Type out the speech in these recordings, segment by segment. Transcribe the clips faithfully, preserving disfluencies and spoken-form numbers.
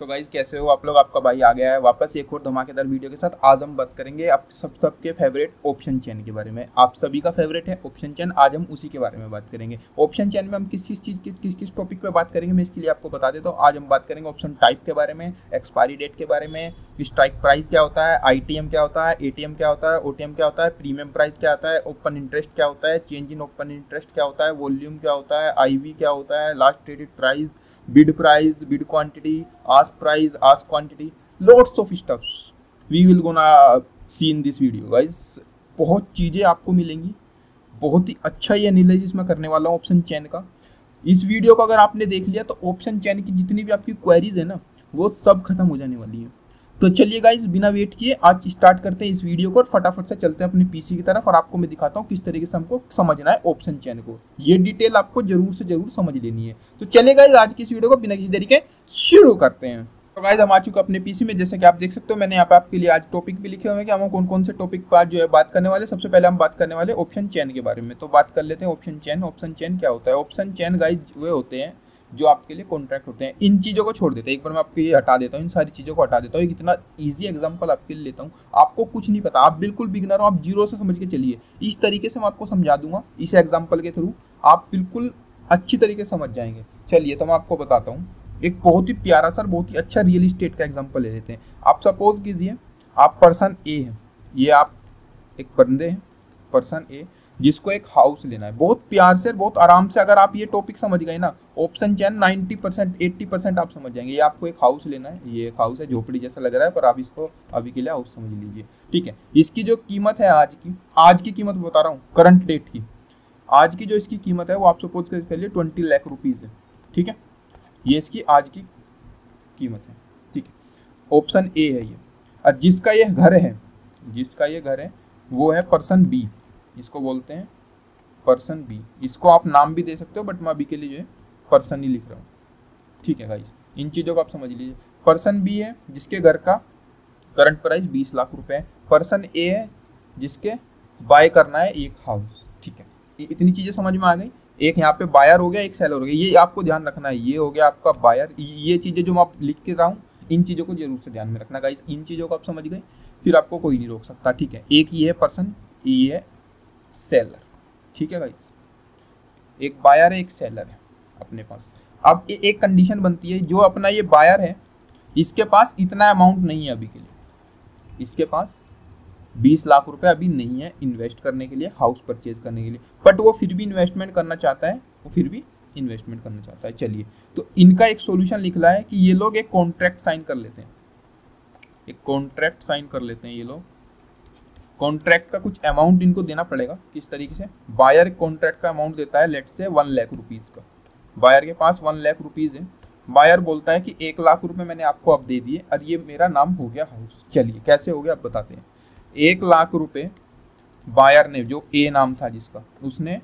तो गाइज कैसे हो आप लोग, आपका भाई आ गया है वापस एक और धमाकेदार वीडियो के साथ। आज हम बात करेंगे आप सब सबके फेवरेट ऑप्शन चेन के बारे में। आप सभी का फेवरेट है ऑप्शन चेन, आज हम उसी के बारे में बात करेंगे। ऑप्शन चेन में हम किस किस चीज़ की किस किस टॉपिक पे बात करेंगे मैं इसके लिए आपको बता देता हूँ। आज हम बात करेंगे ऑप्शन टाइप के बारे में, एक्सपायरी डेट के बारे में, स्ट्राइक प्राइस क्या होता है, आई टी एम क्या होता है, ए टी एम क्या होता है, ओ टी एम क्या होता है, प्रीमियम प्राइस क्या होता है, ओपन इंटरेस्ट क्या होता है, चेंज इन ओपन इंटरेस्ट क्या होता है, वॉल्यूम क्या होता है, आई वी क्या होता है, last traded price, bid price, bid quantity, ask price, ask quantity, lots of stuffs we will gonna see in this video guys. बहुत चीज़ें आपको मिलेंगी, बहुत ही अच्छा ये एनालिसिस मैं करने वाला हूँ ऑप्शन चेन का। इस वीडियो को अगर आपने देख लिया तो ऑप्शन चेन की जितनी भी आपकी क्वेरीज है ना वो सब खत्म हो जाने वाली है। तो चलिए गाइज बिना वेट किए आज स्टार्ट करते हैं इस वीडियो को और फटाफट से चलते हैं अपने पीसी की तरफ और आपको मैं दिखाता हूँ किस तरीके से हमको समझना है ऑप्शन चेन को। ये डिटेल आपको जरूर से जरूर समझ लेनी है। तो चलिए गाइज आज की इस वीडियो को बिना किसी देरी के शुरू करते हैं। तो गाइज हम आ चुके अपने पीसी में, जैसे कि आप देख सकते हो मैंने यहाँ पे आपके लिए आज टॉपिक भी लिखे हुए हैं कि हम कौन कौन से टॉपिक पर जो है बात करने वाले। सबसे पहले हम बात करने वाले ऑप्शन चेन के बारे में। तो बात कर लेते हैं ऑप्शन चेन। ऑप्शन चेन क्या होता है? ऑप्शन चेन गाइज वे होते हैं जो आपके लिए कॉन्ट्रैक्ट होते हैं। इन चीज़ों को छोड़ देते हैं, एक बार मैं आपके ये हटा देता हूँ, इन सारी चीज़ों को हटा देता हूँ। एक इतना इजी एग्जांपल आपके लिए लेता हूँ, आपको कुछ नहीं पता, आप बिल्कुल बिगनर हो, आप जीरो से समझ के चलिए। इस तरीके से मैं आपको समझा दूंगा इस एग्जांपल के थ्रू, आप बिल्कुल अच्छी तरीके से समझ जाएंगे। चलिए तो मैं आपको बताता हूँ एक बहुत ही प्यारा सर बहुत ही अच्छा रियल इस्टेट का एग्जाम्पल ले लेते हैं। आप सपोज कीजिए आप पर्सन ए हैं, ये आप एक बंदे हैं पर्सन ए जिसको एक हाउस लेना है। बहुत प्यार से बहुत आराम से अगर आप ये टॉपिक समझ गए ना ऑप्शन चैन नब्बे परसेंट अस्सी परसेंट आप समझ जाएंगे। ये आपको एक हाउस लेना है, ये एक हाउस है झोपड़ी जैसा लग रहा है पर आप इसको अभी के लिए हाउस समझ लीजिए, ठीक है। इसकी जो कीमत है आज की आज की कीमत बता रहा हूँ, करंट डेट की आज की जो इसकी कीमत है वो आप सपोज कर चलिए ट्वेंटी लाख रुपीज़ है, ठीक है। ये इसकी आज की कीमत है, ठीक है। ऑप्शन ए है ये, और जिसका ये घर है जिसका ये घर है वो है पर्सन बी, इसको बोलते हैं पर्सन बी। इसको आप नाम भी दे सकते हो बट मैं अभी के लिए जो है पर्सन ही लिख रहा हूँ, ठीक है गाइस। इन चीज़ों को आप समझ लीजिए। पर्सन बी है जिसके घर का करंट प्राइस बीस लाख रुपए है। पर्सन ए है जिसके बाय करना है एक हाउस, ठीक है। इतनी चीज़ें समझ में आ गई। एक यहाँ पे बायर हो गया, एक सेलर हो गया, ये आपको ध्यान रखना है। ये हो गया आपका बायर। ये चीज़ें जो मैं आप लिख के रहा हूँ इन चीज़ों को जरूर से ध्यान में रखना गाइस। इन चीज़ों को आप समझ गए फिर आपको कोई नहीं रोक सकता, ठीक है। एक ये है पर्सन, ये है सेलर, ठीक है गाइस। एक बायर है एक सेलर है अपने पास। अब ए, एक कंडीशन बनती है जो अपना ये बायर है इसके पास इतना अमाउंट नहीं है अभी के लिए, इसके पास बीस लाख रुपए अभी नहीं है इन्वेस्ट करने के लिए, हाउस परचेज करने के लिए, बट वो फिर भी इन्वेस्टमेंट करना चाहता है वो फिर भी इन्वेस्टमेंट करना चाहता है। चलिए तो इनका एक सोल्यूशन निकला है कि ये लोग एक कॉन्ट्रैक्ट साइन कर लेते हैं, एक कॉन्ट्रैक्ट साइन कर लेते हैं। ये लोग कॉन्ट्रैक्ट का कुछ अमाउंट इनको देना पड़ेगा। किस तरीके से? बायर कॉन्ट्रैक्ट का अमाउंट देता है let's say one lakh rupees का। बायर के पास वन लाख रुपीज़ है। बायर बोलता है कि एक लाख रुपए मैंने आपको अब दे दिए और ये मेरा नाम हो गया हाउस। चलिए कैसे हो गया आप बताते हैं। एक लाख रुपए बायर ने, जो ए नाम था जिसका, उसने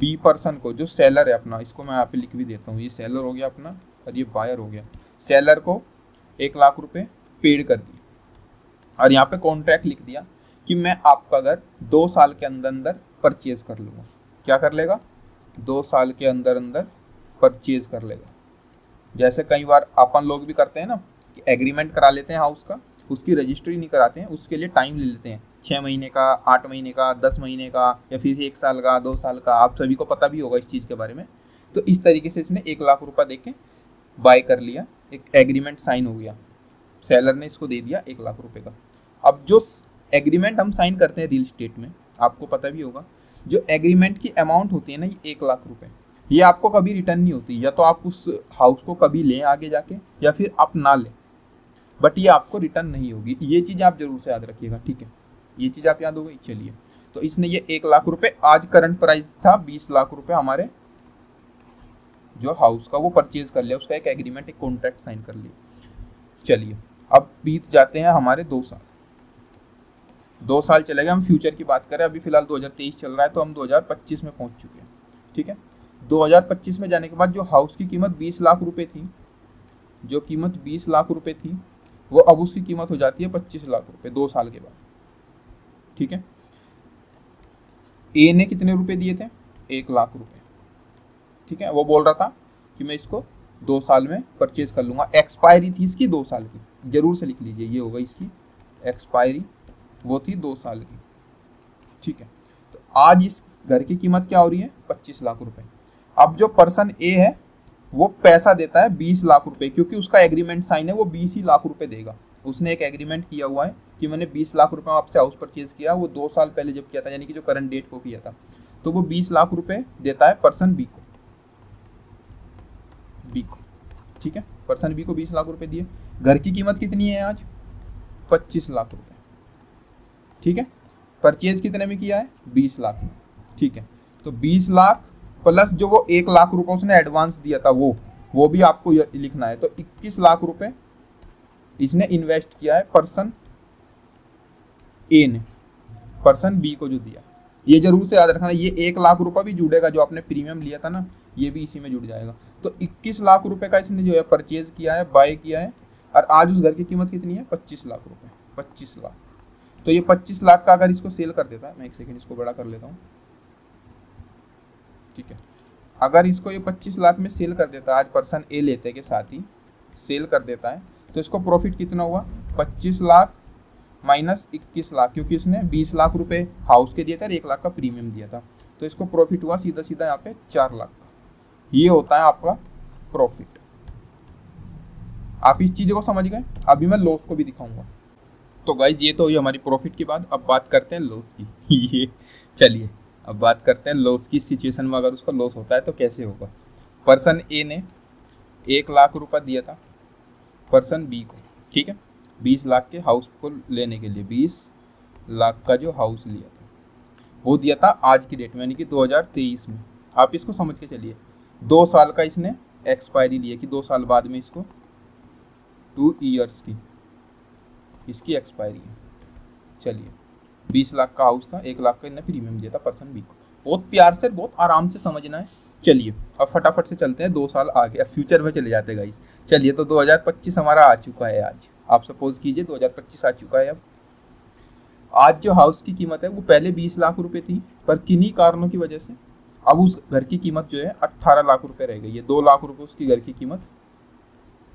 बी पर्सन को, जो सेलर है अपना, इसको मैं यहाँ पे लिख भी देता हूँ, ये सेलर हो गया अपना और ये बायर हो गया, सेलर को एक लाख रुपये पेड कर दिए और यहाँ पर कॉन्ट्रैक्ट लिख दिया कि मैं आपका घर दो साल के अंदर अंदर परचेज कर लूँगा। क्या कर लेगा? दो साल के अंदर अंदर परचेज कर लेगा। जैसे कई बार अपन लोग भी करते हैं ना कि एग्रीमेंट करा लेते हैं हाउस का, उसकी रजिस्ट्री नहीं कराते हैं, उसके लिए टाइम ले लेते हैं, छः महीने का, आठ महीने का, दस महीने का, या फिर एक साल का, दो साल का। आप सभी को पता भी होगा इस चीज़ के बारे में। तो इस तरीके से इसने एक लाख रुपया दे के बाय कर लिया, एक एग्रीमेंट साइन हो गया, सेलर ने इसको दे दिया एक लाख रुपये का। अब जो एग्रीमेंट हम साइन करते हैं रियल इस्टेट में, आपको पता भी होगा, जो एग्रीमेंट की अमाउंट होती है ना ये एक लाख रुपए, ये आपको कभी रिटर्न नहीं होती। या तो आप उस हाउस को कभी लें आगे जाके या फिर आप ना लें, बट ये आपको रिटर्न नहीं होगी। ये चीज़ आप जरूर से याद रखिएगा, ठीक है। ये चीज़ आप याद हो गई। चलिए तो इसने ये एक लाख रुपये, आज करंट प्राइस था बीस लाख रुपये हमारे जो हाउस का, वो परचेज कर लिया, उसका एक एग्रीमेंट एक कॉन्ट्रैक्ट साइन कर लिया। चलिए अब बीत जाते हैं हमारे दो साल, दो साल चले गए। हम फ्यूचर की बात करें, अभी फिलहाल दो हज़ार तेईस चल रहा है तो हम दो हज़ार पच्चीस में पहुंच चुके हैं, ठीक है। दो हज़ार पच्चीस में जाने के बाद जो हाउस की कीमत बीस लाख रुपए थी, जो कीमत बीस लाख रुपए थी, वो अब उसकी कीमत हो जाती है पच्चीस लाख रुपए दो साल के बाद, ठीक है। ए ने कितने रुपए दिए थे? एक लाख रुपए, ठीक है। वो बोल रहा था कि मैं इसको दो साल में परचेज कर लूँगा। एक्सपायरी थी इसकी दो साल की, जरूर से लिख लीजिए, ये होगा इसकी एक्सपायरी, वो थी दो साल की। ठीक है, तो आज इस घर की कीमत क्या हो रही है, पच्चीस लाख रुपए। अब जो पर्सन ए है वो पैसा देता है बीस लाख रुपए, क्योंकि उसका एग्रीमेंट साइन है, वो बीस ही लाख रुपए देगा। उसने एक एग्रीमेंट किया हुआ है कि मैंने बीस लाख रुपए में आपसे हाउस परचेज किया, वो दो साल पहले जब किया था, यानी कि जो करंट डेट को किया था, तो वो बीस लाख रुपए देता है पर्सन बी को, बी को ठीक है, पर्सन बी को बीस लाख रुपए दिए। घर की कीमत कितनी है आज, पच्चीस लाख रुपए। ठीक है, परचेज कितने में किया है, बीस लाख में। ठीक है, तो बीस लाख प्लस जो वो एक लाख रुपए उसने एडवांस दिया था, वो वो भी आपको लिखना है। तो इक्कीस लाख रुपए इसने इन्वेस्ट किया है पर्सन ए ने, पर्सन बी को जो दिया। ये जरूर से याद रखना, ये एक लाख रुपए भी जुड़ेगा जो आपने प्रीमियम लिया था ना, ये भी इसी में जुड़ जाएगा। तो इक्कीस लाख रुपए का इसने जो है परचेज किया है, बाय किया है, और आज उस घर की कीमत कितनी है, पच्चीस लाख रुपए, पच्चीस लाख। तो ये पच्चीस लाख का अगर इसको सेल कर देता है, मैं एक सेकंड इसको बड़ा कर लेता हूँ, ठीक है, अगर इसको ये पच्चीस लाख में सेल कर देता है, आज पर्सन ए लेते के साथ ही सेल कर देता है, तो इसको प्रॉफिट कितना हुआ, पच्चीस लाख माइनस इक्कीस लाख, क्योंकि इसने बीस लाख रुपए हाउस के दिया था और एक लाख का प्रीमियम दिया था, तो इसको प्रॉफिट हुआ सीधा सीधा यहाँ पे चार लाख का। ये होता है आपका प्रॉफिट। आप इस चीज़ों को समझ गए, अभी मैं लॉस को भी दिखाऊंगा। तो गाइज ये तो हुई हमारी प्रॉफिट की बात, अब बात करते हैं लॉस की। ये चलिए अब बात करते हैं लॉस की। सिचुएशन में अगर उसका लॉस होता है तो कैसे होगा। पर्सन ए ने एक लाख रुपया दिया था पर्सन बी को, ठीक है, बीस लाख के हाउस को लेने के लिए, बीस लाख का जो हाउस लिया था वो दिया था आज की डेट में, यानी कि दो हज़ार तेईस में। आप इसको समझ के चलिए, दो साल का इसने एक्सपायरी लिया कि दो साल बाद में इसको, टू ईयर्स की इसकी एक्सपायरी है। चलिए, बीस लाख का हाउस था, एक लाख का इन्हें प्रीमियम दिया था पर्सन बी को। बहुत प्यार से, बहुत आराम से समझना है। चलिए अब फटाफट से चलते हैं, दो साल आगे फ्यूचर में चले जाते हैं गाइस। चलिए, तो दो हज़ार पच्चीस हमारा आ चुका है आज, आप सपोज कीजिए दो हज़ार पच्चीस आ चुका है। अब आज जो हाउस की कीमत है वो पहले बीस लाख रुपए थी, पर किन्हीं कारणों की वजह से अब उस घर की कीमत जो है अट्ठारह लाख रुपए रह गई है। दो लाख रुपये उसकी घर की कीमत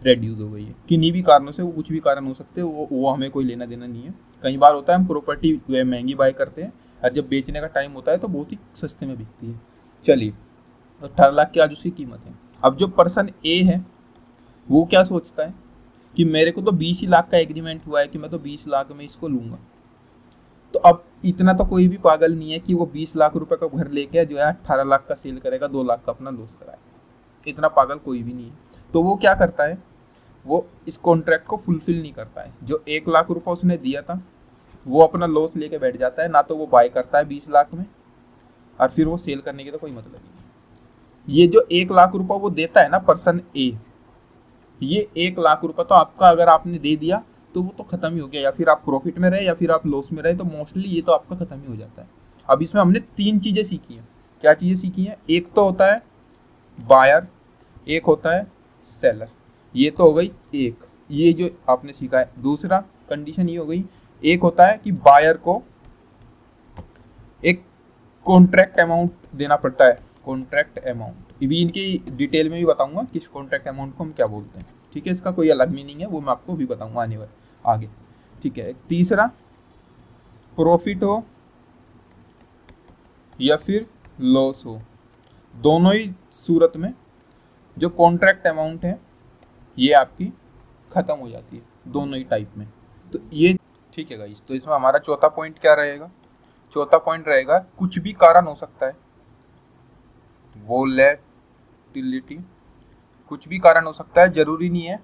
रेड्यूस हो गई है, किन्हीं भी कारणों से, वो कुछ भी कारण हो सकते हैं, वो वो हमें कोई लेना देना नहीं है। कई बार होता है हम प्रॉपर्टी जो है महंगी बाय करते हैं और जब बेचने का टाइम होता है तो बहुत ही सस्ते में बिकती है। चलिए, अट्ठारह लाख की आज उसकी कीमत है। अब जो पर्सन ए है वो क्या सोचता है कि मेरे को तो बीस ही लाख का एग्रीमेंट हुआ है कि मैं तो बीस लाख में इसको लूँगा, तो अब इतना तो कोई भी पागल नहीं है कि वो बीस लाख रुपये का घर लेके जो है अट्ठारह लाख का सेल करेगा, दो लाख का अपना लॉस कराएगा, इतना पागल कोई भी नहीं है। तो वो क्या करता है, वो इस कॉन्ट्रैक्ट को फुलफिल नहीं करता है। जो एक लाख रुपया उसने दिया था वो अपना लॉस लेके बैठ जाता है, ना तो वो बाय करता है बीस लाख में, और फिर वो सेल करने की तो कोई मतलब नहीं। ये जो एक लाख रुपया वो देता है ना पर्सन ए, ये एक लाख रुपया तो आपका अगर आपने दे दिया तो वो तो ख़त्म ही हो गया, या फिर आप प्रॉफिट में रहे या फिर आप लॉस में रहे, तो मोस्टली ये तो आपका ख़त्म ही हो जाता है। अब इसमें हमने तीन चीज़ें सीखी हैं। क्या चीज़ें सीखी हैं, एक तो होता है बायर, एक होता है सेलर, ये तो हो गई एक, ये जो आपने सीखा है। दूसरा कंडीशन ये हो गई, एक होता है कि बायर को एक कॉन्ट्रैक्ट अमाउंट देना पड़ता है, कॉन्ट्रैक्ट अमाउंट, अभी इनकी डिटेल में भी बताऊंगा किस कॉन्ट्रैक्ट अमाउंट को हम क्या बोलते हैं, ठीक है, इसका कोई अलग मीनिंग है, वो मैं आपको भी बताऊंगा आने वाले आगे, ठीक है। तीसरा प्रॉफिट हो या फिर लॉस हो, दोनों ही सूरत में जो कॉन्ट्रैक्ट अमाउंट है ये आपकी ख़त्म हो जाती है, दोनों ही टाइप में, तो ये ठीक है गाइस। तो इसमें हमारा चौथा पॉइंट क्या रहेगा, चौथा पॉइंट रहेगा कुछ भी कारण हो सकता है, वोलेटिलिटी, कुछ भी कारण हो सकता है। ज़रूरी नहीं है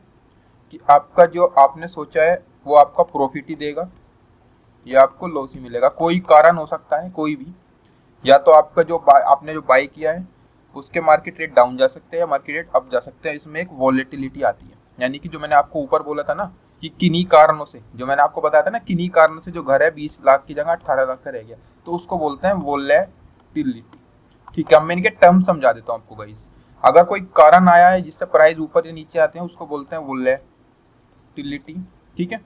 कि आपका जो आपने सोचा है वो आपका प्रॉफिट ही देगा या आपको लॉस ही मिलेगा, कोई कारण हो सकता है, कोई भी, या तो आपका जो आपने जो बाय किया है उसके मार्केट रेट डाउन जा सकते हैं, मार्केट रेट अप जा सकते हैं। इसमें एक वॉलेटिलिटी आती है, यानी कि जो मैंने आपको ऊपर बोला था ना कि किन्हीं कारणों से, जो मैंने आपको बताया था ना किन्हीं कारणों से जो घर है बीस लाख की जगह अट्ठारह लाख का रह गया, तो उसको बोलते हैं वॉलेटिलिटी, ठीक है। अब मैं इनके टर्म समझा देता हूँ आपको गाइस। अगर कोई कारण आया है जिससे प्राइस ऊपर या नीचे आते हैं उसको बोलते हैं वॉलेटिलिटी, ठीक है।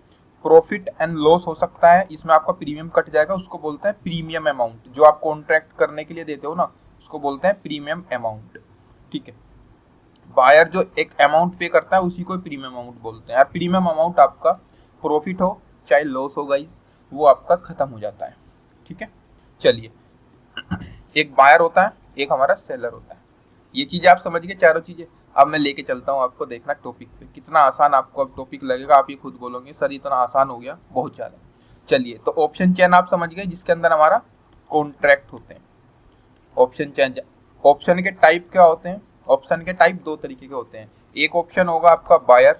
प्रॉफिट एंड लॉस हो सकता है, इसमें आपका प्रीमियम कट जाएगा, उसको बोलते हैं प्रीमियम अमाउंट, जो आप कॉन्ट्रैक्ट करने के लिए देते हो ना उसको बोलते हैं प्रीमियम अमाउंट, ठीक है। बायर जो एक अमाउंट पे करता है उसी को प्रीमियम अमाउंट बोलते हैं। और प्रीमियम अमाउंट आपका प्रॉफिट हो चाहे लॉस हो गाइस, वो आपका ख़त्म हो जाता है। ठीक है, चलिए, एक बायर होता है, एक हमारा सेलर होता है। ये चीज़ें आप समझ गए, चारों चीज़ें। अब मैं लेके चलता हूँ आपको, देखना टॉपिक पे कितना आसान आपको अब टॉपिक लगेगा। आप ये खुद बोलोगे सर इतना आसान हो गया, बहुत ज़्यादा। चलिए, तो ऑप्शन चैन आप समझ गए, जिसके अंदर हमारा कॉन्ट्रैक्ट होते हैं। ऑप्शन चैन, ऑप्शन के टाइप क्या होते हैं? ऑप्शन के टाइप दो तरीके के होते हैं। एक ऑप्शन होगा आपका बायर,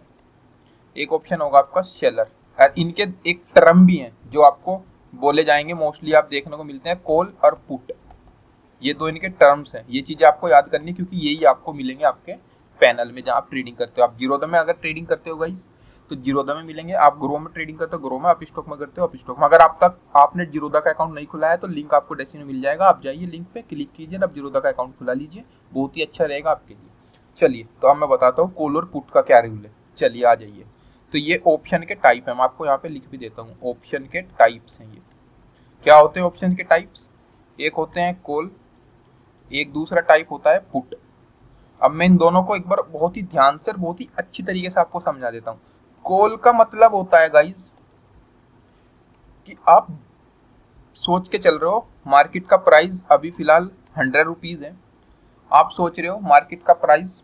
एक ऑप्शन होगा आपका सेलर। और इनके एक टर्म भी हैं जो आपको बोले जाएंगे, मोस्टली आप देखने को मिलते हैं, कॉल और पुट। ये दो इनके टर्म्स हैं। ये चीज़ें आपको याद करनी है क्योंकि यही आपको मिलेंगे आपके पैनल में जहाँ आप ट्रेडिंग करते हो। आप जीरोधा में अगर ट्रेडिंग करते हो गाइस तो जीरोधा में मिलेंगे, आप ग्रो में ट्रेडिंग करते हो ग्रो में, आप स्टॉक में करते हो आप स्टॉक में। अगर आप तक आपने जीरोधा का अकाउंट नहीं खुलाया है तो लिंक आपको डेस्क में मिल जाएगा, आप जाइए लिंक पे क्लिक कीजिए, आप जीरोधा का अकाउंट खुला लीजिए, बहुत ही अच्छा रहेगा आपके लिए। चलिए, तो अब मैं बताता हूँ कॉल और पुट का क्या रूल है। चलिए आ जाइए, तो ये ऑप्शन के टाइप है। मैं आपको यहाँ पे लिख भी देता हूँ, ऑप्शन के टाइप्स हैं। ये क्या होते हैं ऑप्शन के टाइप्स? एक होते हैं कॉल, एक दूसरा टाइप होता है पुट। अब मैं इन दोनों को एक बार बहुत ही ध्यान से बहुत ही अच्छी तरीके से आपको समझा देता हूँ। कॉल का मतलब होता है गाइस कि आप सोच के चल रहे हो मार्केट का प्राइस अभी फिलहाल हंड्रेड रुपीज़ है, आप सोच रहे हो मार्केट का प्राइस,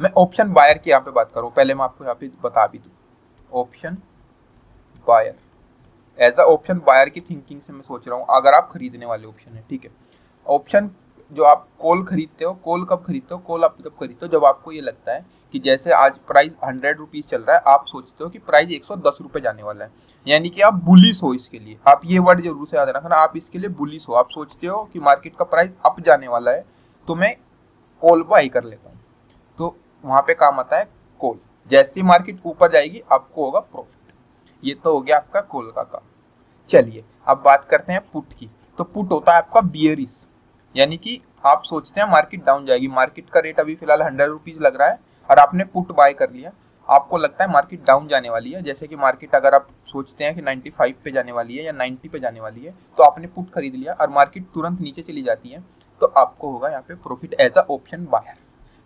मैं ऑप्शन बायर की यहाँ पे बात करूँ, पहले मैं आपको यहाँ पे बता भी दूँ, option buyer as a option buyer की थिंकिंग से मैं सोच रहा हूँ, अगर आप खरीदने वाले ऑप्शन है। ठीक है, ऑप्शन जो आप कॉल खरीदते हो, कॉल कब खरीदते हो? कॉल आप कब खरीदते हो जब आपको ये लगता है कि जैसे आज प्राइस हंड्रेड रुपीज़ चल रहा है, आप सोचते हो कि प्राइस एक सौ दस रुपये जाने वाला है, यानी कि आप बुलिश हो इसके लिए। आप ये वर्ड जरूर से याद रखना, आप इसके लिए बुलिश हो, आप सोचते हो कि मार्केट का प्राइस अप जाने वाला है तो मैं कॉल बाई कर लेता हूँ, तो वहाँ पर काम आता है कॉल। जैसे मार्केट ऊपर जाएगी आपको होगा प्रॉफिट। ये तो हो गया आपका कॉल का काम। चलिए, अब बात करते हैं पुट की। तो पुट होता है आपका बियरिस, यानी कि आप सोचते हैं मार्केट डाउन जाएगी, मार्केट का रेट अभी फिलहाल हंड्रेड रुपीज़ लग रहा है और आपने पुट बाय कर लिया, आपको लगता है मार्केट डाउन जाने वाली है। जैसे कि मार्केट अगर आप सोचते हैं कि नाइन्टी फाइव पे जाने वाली है या नाइन्टी पे जाने वाली है, तो आपने पुट खरीद लिया और मार्केट तुरंत नीचे चली जाती है, तो आपको होगा यहाँ पे profit as a option buyer.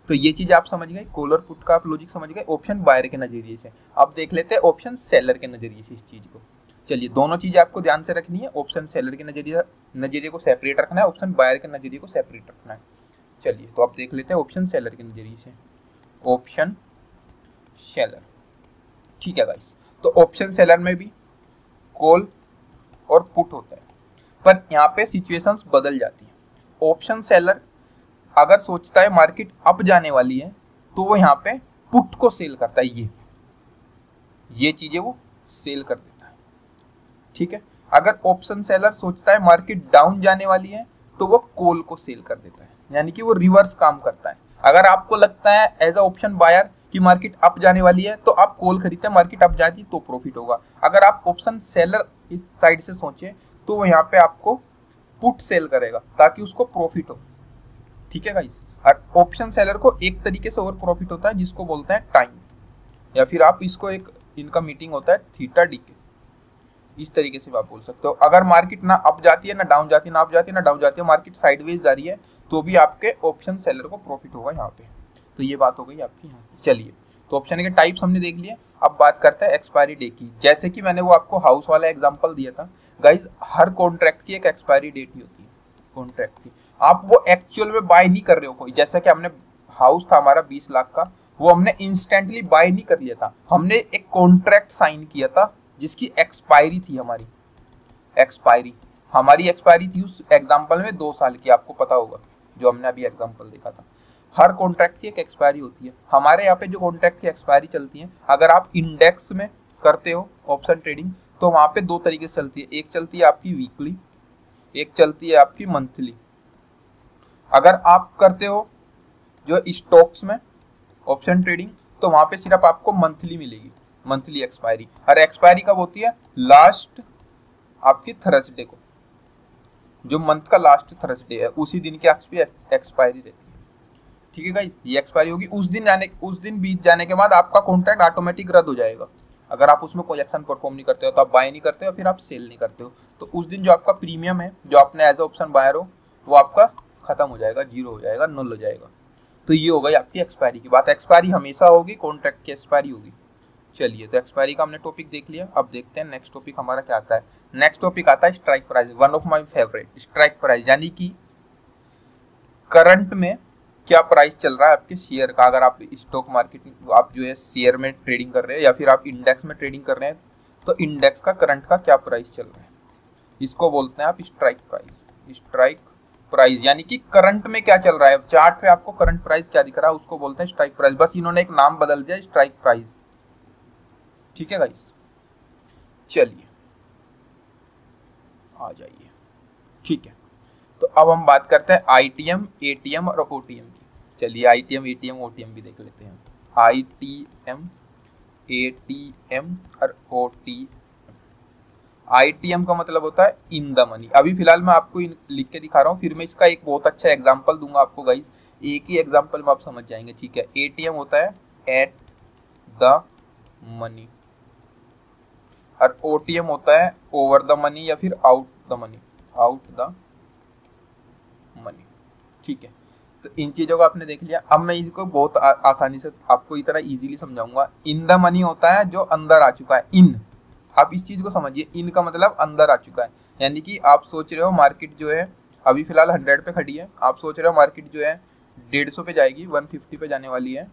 तो ये चीज़ आप समझ गए, कॉल और पुट का आप लॉजिक समझ गए ऑप्शन बायर के नज़रिए से। अब देख लेते हैं ऑप्शन सेलर के नज़रिए से इस चीज़ को। चलिए, दोनों चीज़ें आपको ध्यान से रखनी है, ऑप्शन सेलर के नजरिए नज़रिए को सेपरेट रखना है, ऑप्शन बायर के नज़रिए को सेपरेट रखना है। चलिए, तो आप देख लेते हैं ऑप्शन सेलर के नज़रिए से, ऑप्शन सेलर। ठीक है गाइस, तो ऑप्शन सेलर में भी कॉल और पुट होता है, पर यहाँ पे सिचुएशंस बदल जाती हैं। ऑप्शन सेलर अगर सोचता है मार्केट अप जाने वाली है तो वो यहाँ पे पुट को सेल करता है, ये ये चीज़ें वो सेल कर देता है। ठीक है, अगर ऑप्शन सेलर सोचता है मार्केट डाउन जाने वाली है तो वो कॉल को सेल कर देता है, यानी कि वो रिवर्स काम करता है। अगर आपको लगता है एज अ ऑप्शन बायर कि मार्केट अप जाने वाली है तो आप कॉल खरीदते हैं, मार्केट अप जाती तो प्रॉफिट होगा। अगर आप ऑप्शन सेलर इस साइड से सोचें तो वो यहाँ पे आपको पुट सेल करेगा ताकि उसको प्रॉफिट हो। ठीक है गाइस, और ऑप्शन सेलर को एक तरीके से और प्रॉफिट होता है जिसको बोलते हैं टाइम, या फिर आप इसको एक इनका मीटिंग होता है थीटा डी के, इस तरीके से आप बोल सकते हो। अगर मार्केट ना अप जाती है ना डाउन जाती है, ना अप जाती है ना डाउन जाती है, मार्केट साइडवेज जा रही है तो भी आपके ऑप्शन सेलर को प्रॉफिट होगा यहाँ पे। तो ये बात हो गई आपकी यहाँ पे। चलिए, तो ऑप्शन के टाइप्स हमने देख लिए। अब बात करते हैं एक्सपायरी डे की। जैसे कि मैंने वो आपको हाउस वाला एग्जांपल दिया था गाइज, हर कॉन्ट्रैक्ट की एक एक्सपायरी डेट भी होती है कॉन्ट्रैक्ट की। आप वो एक्चुअल में बाय नहीं कर रहे हो कोई, जैसा कि हमने हाउस था हमारा बीस लाख का, वो हमने इंस्टेंटली बाय नहीं कर लिया था, हमने एक कॉन्ट्रैक्ट साइन किया था जिसकी एक्सपायरी थी हमारी, एक्सपायरी हमारी एक्सपायरी थी उस एग्जाम्पल में दो साल की, आपको पता होगा जो हमने अभी एग्जांपल देखा था। हर कॉन्ट्रैक्ट की एक एक्सपायरी होती है। हमारे यहाँ पे जो कॉन्ट्रैक्ट की एक्सपायरी चलती है, अगर आप इंडेक्स में करते हो ऑप्शन ट्रेडिंग तो वहाँ पे दो तरीके से चलती है, एक चलती है आपकी वीकली, एक चलती है आपकी मंथली। अगर आप करते हो जो स्टॉक्स में ऑप्शन ट्रेडिंग तो वहाँ पे सिर्फ आपको मंथली मिलेगी, मंथली एक्सपायरी। और एक्सपायरी कब होती है? लास्ट आपकी थर्सडे को, जो मंथ का लास्ट थर्सडे है उसी दिन की आपकी एक्सपायरी रहती है। ठीक है गाइस, ये एक्सपायरी होगी उस दिन जाने, उस दिन बीत जाने के बाद आपका कॉन्ट्रैक्ट ऑटोमेटिक रद्द हो जाएगा। अगर आप उसमें कोई एक्शन परफॉर्म नहीं करते हो तो आप बाय नहीं करते हो, फिर आप सेल नहीं करते हो, तो उस दिन जो आपका प्रीमियम है जो आपने एज ए ऑप्शन बायर हो वो आपका खत्म हो जाएगा, जीरो हो जाएगा, नल हो जाएगा। तो ये हो गई आपकी एक्सपायरी की बात। एक्सपायरी हमेशा होगी, कॉन्ट्रैक्ट की एक्सपायरी होगी। चलिए तो एक्सपायरी का हमने टॉपिक देख लिया। अब देखते हैं नेक्स्ट टॉपिक हमारा क्या आता है। नेक्स्ट टॉपिक आता है strike price, one of my favourite. Strike price यानी कि करंट में क्या प्राइस चल रहा है आपके शेयर का। अगर आप स्टॉक मार्केट में आप जो है शेयर में ट्रेडिंग कर रहे हैं या फिर आप इंडेक्स में ट्रेडिंग कर रहे हैं तो इंडेक्स का करंट का क्या प्राइस चल रहा है, इसको बोलते हैं आप स्ट्राइक प्राइस। स्ट्राइक प्राइस यानी कि करंट में क्या चल रहा है, चार्ट पे आपको करंट प्राइस क्या दिख रहा है उसको बोलते हैं स्ट्राइक प्राइस। बस इन्होंने एक नाम बदल दिया, स्ट्राइक प्राइस। ठीक है गाइस, चलिए आ जाइए। ठीक है, तो अब हम बात करते हैं आईटीएम, एटीएम और ओटीएम की। चलिए आईटीएम, एटीएम, ओटीएम भी देख लेते हैं। आईटीएम, एटीएम और ओटीएम। आईटीएम का मतलब होता है इन द मनी। अभी फिलहाल मैं आपको लिख के दिखा रहा हूँ, फिर मैं इसका एक बहुत अच्छा एग्जाम्पल दूंगा आपको गाइस, एक ही एग्जाम्पल में आप समझ जाएंगे। ठीक है, एटीएम होता है एट द मनी और ओटीएम होता है ओवर द मनी या फिर out the money, out the money. ठीक है, तो इन चीजों को आपने देख लिया। अब मैं इसको बहुत आ, आसानी से आपको इतना इजीली समझाऊंगा। इन द मनी होता है जो अंदर आ चुका है। इन, आप इस चीज को समझिए, इन का मतलब अंदर आ चुका है। यानी कि आप सोच रहे हो मार्केट जो है अभी फिलहाल हंड्रेड पे खड़ी है, आप सोच रहे हो मार्केट जो है डेढ़ सौ पे जाएगी, वन फिफ्टी पे जाने वाली है,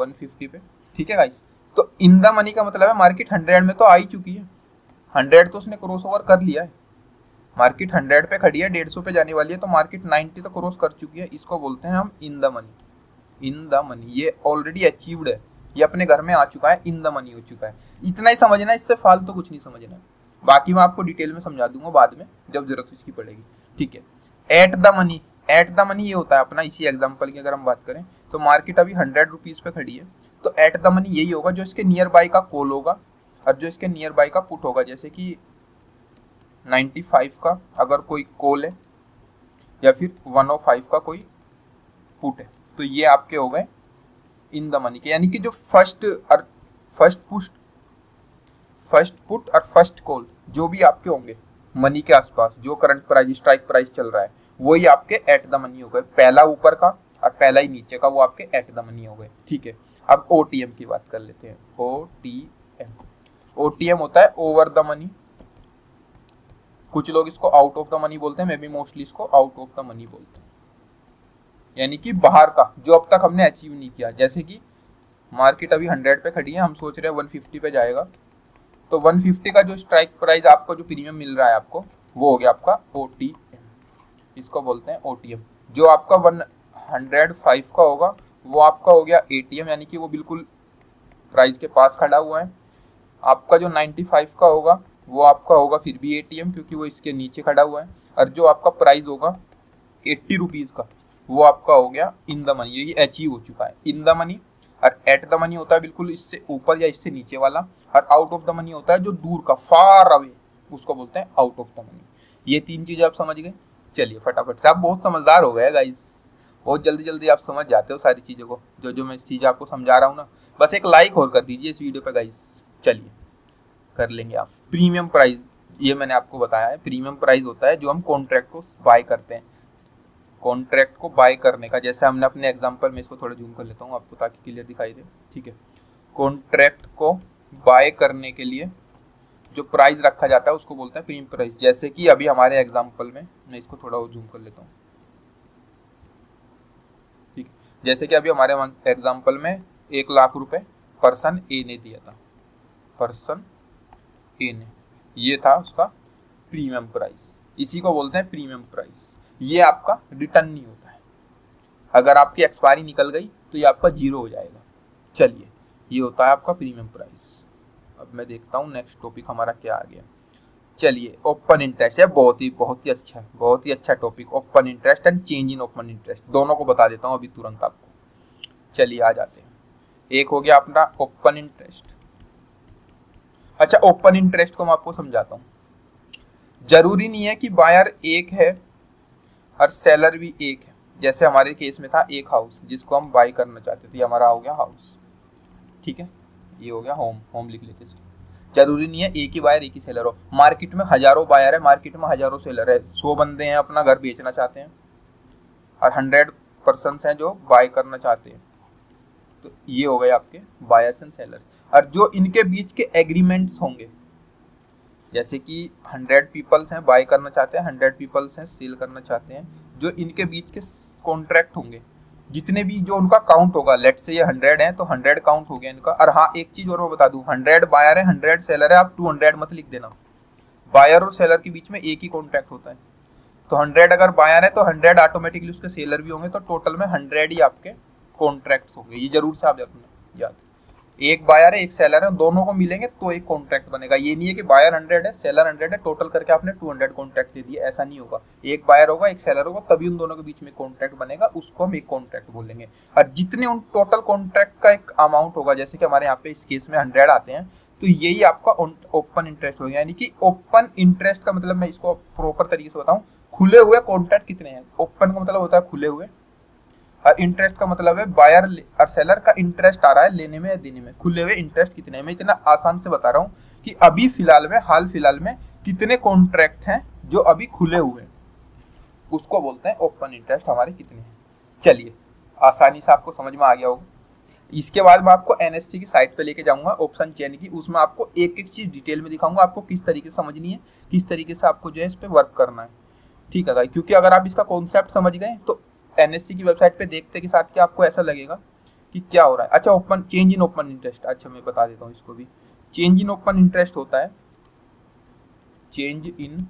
वन फिफ्टी पे। ठीक है गाइस, तो इन द मनी का मतलब है मार्केट हंड्रेड में तो आ ही चुकी है, हंड्रेड तो उसने क्रॉस ओवर कर लिया है। मार्केट हंड्रेड पे खड़ी है, डेढ़ सौ पे जाने वाली है, तो मार्केट नाइन्टी तो क्रॉस कर चुकी है। इसको बोलते हैं हम in the money. In the money ये ऑलरेडी अचीव्ड है, ये अपने घर में आ चुका है, इन द मनी हो चुका है। इतना ही समझना, इससे फालतू तो कुछ नहीं समझना। बाकी मैं आपको डिटेल में समझा दूंगा बाद में जब जरूरत इसकी पड़ेगी। ठीक है, at the money, at the money ये होता है अपना, इसी एग्जाम्पल की अगर हम बात करें तो मार्केट अभी हंड्रेड रुपीज पे खड़ी है, तो एट द मनी यही होगा जो इसके नियर बाई का कॉल होगा और जो इसके नियर बाई का पुट होगा। जैसे कि नाइन्टी फाइव का अगर कोई कॉल है या फिर वन ओ फाइव का कोई पुट है, तो ये आपके हो गए इन द मनी के। यानी कि जो फर्स्ट और फर्स्ट पुट, फर्स्ट पुट और फर्स्ट कॉल जो भी आपके होंगे मनी के आसपास, जो करंट प्राइस स्ट्राइक प्राइस चल रहा है वही आपके एट द मनी हो गए। पहला ऊपर का और पहला ही नीचे का वो आपके एट द मनी हो गए। ठीक है, अब ओटीएम की बात कर लेते हैं। ओटीएम, ओटीएम होता है ओवर द मनी। कुछ लोग इसको आउट ऑफ द मनी बोलते हैं, मैं भी मोस्टली इसको आउट ऑफ द मनी बोलते हैं। यानी कि बाहर का, जो अब तक हमने अचीव नहीं किया। जैसे कि मार्केट अभी हंड्रेड पे खड़ी है, हम सोच रहे हैं वन फिफ्टी पे जाएगा, तो वन फिफ्टी का जो स्ट्राइक प्राइस आपको जो प्रीमियम मिल रहा है आपको, वो हो गया आपका ओटीएम। इसको बोलते हैं ओटीएम। जो आपका वन ओ फाइव का होगा वो आपका हो गया एटीएम, यानी कि वो बिल्कुल प्राइस के पास खड़ा हुआ है। आपका जो नाइन्टी फाइव का होगा वो आपका होगा फिर भी एटीएम, क्योंकि वो इसके नीचे खड़ा हुआ है। और जो आपका प्राइस होगा एट्टी रुपीज़ का, वो आपका हो गया इन द मनी, ये अचीव हो चुका है। इन द मनी और एट द मनी होता है बिल्कुल इससे ऊपर या इससे नीचे वाला, और आउट ऑफ द मनी होता है जो दूर का, फार अवे, उसको बोलते हैं आउट ऑफ द मनी। ये तीन चीज़ें आप समझ गए। चलिए फटाफट से, आप बहुत समझदार हो गए गाइस, बहुत जल्दी जल्दी आप समझ जाते हो सारी चीज़ों को, जो जो मैं इस चीज़ आपको समझा रहा हूँ ना। बस एक लाइक और कर दीजिए इस वीडियो पर गाइस। चलिए कर लेंगे आप। प्रीमियम प्राइस, ये मैंने आपको बताया है, प्रीमियम प्राइस होता है जो हम कॉन्ट्रैक्ट को बाय करते हैं। कॉन्ट्रैक्ट को बाय करने का, जैसे हमने अपने एग्जांपल में, इसको थोड़ा जूम कर लेता हूँ आपको ताकि क्लियर दिखाई दे। ठीक है, कॉन्ट्रैक्ट को बाय करने के लिए जो प्राइस रखा जाता है उसको बोलते हैं प्रीमियम प्राइस। जैसे कि अभी हमारे एग्जांपल में, मैं इसको थोड़ा और जूम कर लेता हूँ। ठीक, जैसे कि अभी हमारे एग्जाम्पल में एक लाख रुपये पर्सन ए ने दिया था, पर्सन ए ने, ये था उसका प्रीमियम प्राइस। इसी को बोलते हैं प्रीमियम प्राइस। ये आपका रिटर्न नहीं होता है, अगर आपकी एक्सपायरी निकल गई तो ये आपका जीरो हो जाएगा। चलिए, ये होता है आपका प्रीमियम प्राइस। अब मैं देखता हूँ नेक्स्ट टॉपिक हमारा क्या आ गया। चलिए, ओपन इंटरेस्ट है, बहुत ही बहुत ही अच्छा है, बहुत ही अच्छा topic. Open interest and change in open interest, दोनों को बता देता हूँ अभी तुरंत आपको। चलिए आ जाते हैं। एक हो गया अपना ओपन इंटरेस्ट। अच्छा, ओपन इंटरेस्ट को मैं आपको समझाता हूँ। जरूरी नहीं है कि बायर एक है और सेलर भी एक है। जैसे हमारे केस में था एक हाउस जिसको हम बाय करना चाहते थे, ये हमारा हो गया हाउस। ठीक है, ये हो गया होम, होम लिख लेते इसको। जरूरी नहीं है एक ही बायर एक ही सेलर हो। मार्केट में हजारों बायर है, मार्केट में हजारों सेलर है। सौ बंदे हैं अपना घर बेचना चाहते हैं और हंड्रेड पर्सन्स हैं जो बाय करना चाहते हैं। तो ये हो गए आपके बायर्स एंड सेलर्स। और जो इनके बीच के एग्रीमेंट्स होंगे, जैसे कि हंड्रेड पीपल्स हैं बाय करना चाहते हैं, हंड्रेड पीपल्स हैं सेल करना चाहते हैं, जो इनके बीच के कॉन्ट्रैक्ट होंगे, जितने भी जो उनका काउंट होगा, लेट से ये हंड्रेड है तो हंड्रेड काउंट हो गया इनका। और हाँ, एक चीज और मैं बता दूं, हंड्रेड बायर है हंड्रेड सेलर है, आप टू हंड्रेड मत लिख देना। बायर और सेलर के बीच में एक ही कॉन्ट्रैक्ट होता है, तो हंड्रेड अगर बायर है तो हंड्रेड ऑटोमेटिकली उसके सेलर भी होंगे, तो टोटल में हंड्रेड ही आपके कॉन्ट्रैक्ट्स होंगे। ये जरूर से आप अपने याद, एक बायर है एक सेलर है, दोनों को मिलेंगे तो एक कॉन्ट्रैक्ट बनेगा। ये नहीं है कि बायर हंड्रेड है सेलर हंड्रेड है टोटल करके आपने टू हंड्रेड कॉन्ट्रैक्ट दे दिया, ऐसा नहीं होगा। एक बायर होगा एक सेलर होगा, तभी उन दोनों के बीच में कॉन्ट्रैक्ट बनेगा, उसको हम एक कॉन्ट्रैक्ट बोलेंगे। और जितने उन टोटल कॉन्ट्रैक्ट का एक अमाउंट होगा, जैसे कि हमारे यहाँ पे इस केस में हंड्रेड आते हैं, तो यही आपका ओपन इंटरेस्ट हो गया। यानी कि ओपन इंटरेस्ट का मतलब मैं इसको प्रॉपर तरीके से बताऊँ, खुले हुए कॉन्ट्रैक्ट कितने हैं। ओपन का मतलब होता है खुले हुए, और इंटरेस्ट का मतलब है बायर और सेलर का इंटरेस्ट आ रहा है लेने में या देने में, खुले हुए इंटरेस्ट कितने हैं। मैं इतना आसान से बता रहा हूँ कि अभी फिलहाल में हाल फिलहाल में कितने कॉन्ट्रैक्ट हैं जो अभी खुले हुए हैं, उसको बोलते हैं ओपन इंटरेस्ट हमारे कितने हैं। चलिए, आसानी से आपको समझ में आ गया होगा। इसके बाद मैं आपको एनएससी की साइट पे लेके जाऊंगा, ऑप्शन चेन की, उसमें आपको एक एक चीज़ डिटेल में दिखाऊंगा, आपको किस तरीके से समझनी है, किस तरीके से आपको जो है इस पर वर्क करना है। ठीक है भाई, क्योंकि अगर आप इसका कॉन्सेप्ट समझ गए तो एनएससी की वेबसाइट पे देखते के साथ कि आपको ऐसा लगेगा कि क्या हो रहा है। अच्छा, open change in open interest, अच्छा मैं बता देता हूँ इसको भी। चेंज इन ओपन इंटरेस्ट होता है, चेंज इन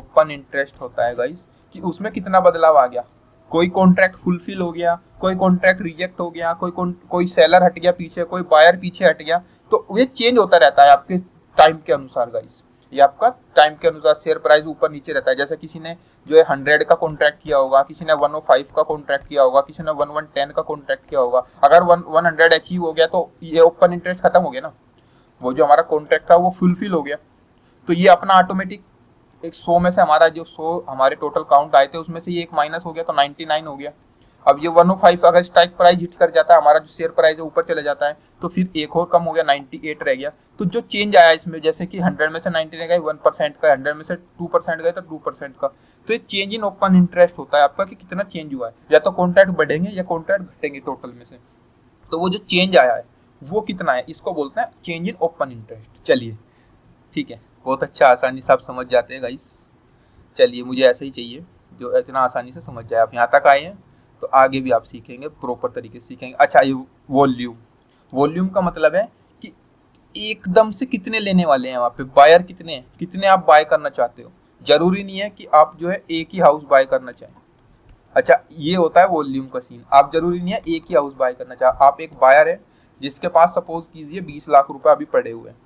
ओपन इंटरेस्ट होता है गाइस कि उसमें कितना बदलाव आ गया। कोई कॉन्ट्रैक्ट फुलफिल हो गया, कोई कॉन्ट्रैक्ट रिजेक्ट हो गया, कोई कोई सेलर हट गया पीछे, कोई बायर पीछे हट गया, तो ये चेंज होता रहता है आपके टाइम के अनुसार गाइस। ये आपका टाइम के अनुसार शेयर प्राइस ऊपर नीचे रहता है। जैसे किसी ने जो है हंड्रेड का कॉन्ट्रैक्ट किया होगा, किसी ने वन ओ फाइव का कॉन्ट्रैक्ट किया होगा, किसी ने वन वन टेन का कॉन्ट्रैक्ट किया होगा। अगर वन वन हंड्रेड अचीव हो गया तो ये ओपन इंटरेस्ट खत्म हो गया ना, वो जो हमारा कॉन्ट्रैक्ट था वो फुलफिल हो गया। तो ये अपना ऑटोमेटिक एक सौ में से हमारा जो सौ हमारे टोटल काउंट आए थे उसमें से ये एक माइनस हो गया, तो नाइन्टी नाइन हो गया। अब ये वन ओ फाइव अगर स्ट्राइक प्राइस हिट कर जाता है, हमारा जो शेयर प्राइस है ऊपर चला जाता है, तो फिर एक और कम हो गया, नाइन्टी एट रह गया। तो जो चेंज आया इसमें, जैसे कि हंड्रेड में से नाइन्टी ने गए वन परसेंट का, हंड्रेड में से टू परसेंट गए तो टू परसेंट का। तो ये चेंज इन ओपन इंटरेस्ट होता है आपका कि कितना चेंज हुआ है, या तो कॉन्ट्रैक्ट बढ़ेंगे या कॉन्ट्रैक्ट घटेंगे टोटल में से। तो वो जो चेंज आया है वो कितना है, इसको बोलते हैं चेंज इन ओपन इंटरेस्ट। चलिए ठीक है, बहुत अच्छा, आसानी से आप समझ जाते हैं गाइस। चलिए, मुझे ऐसा ही चाहिए जो इतना आसानी से समझ जाए। आप यहाँ तक आए हैं तो आगे भी आप सीखेंगे, प्रॉपर तरीके से सीखेंगे। अच्छा, ये वॉल्यूम, वॉल्यूम का मतलब है कि एकदम से कितने लेने वाले हैं, वहाँ पे बायर कितने हैं, कितने आप बाय करना चाहते हो। जरूरी नहीं है कि आप जो है एक ही हाउस बाय करना चाहें। अच्छा, ये होता है वॉल्यूम का सीन। आप जरूरी नहीं है एक ही हाउस बाय करना चाहें। आप एक बायर है जिसके पास सपोज कीजिए बीस लाख रुपये अभी पड़े हुए हैं,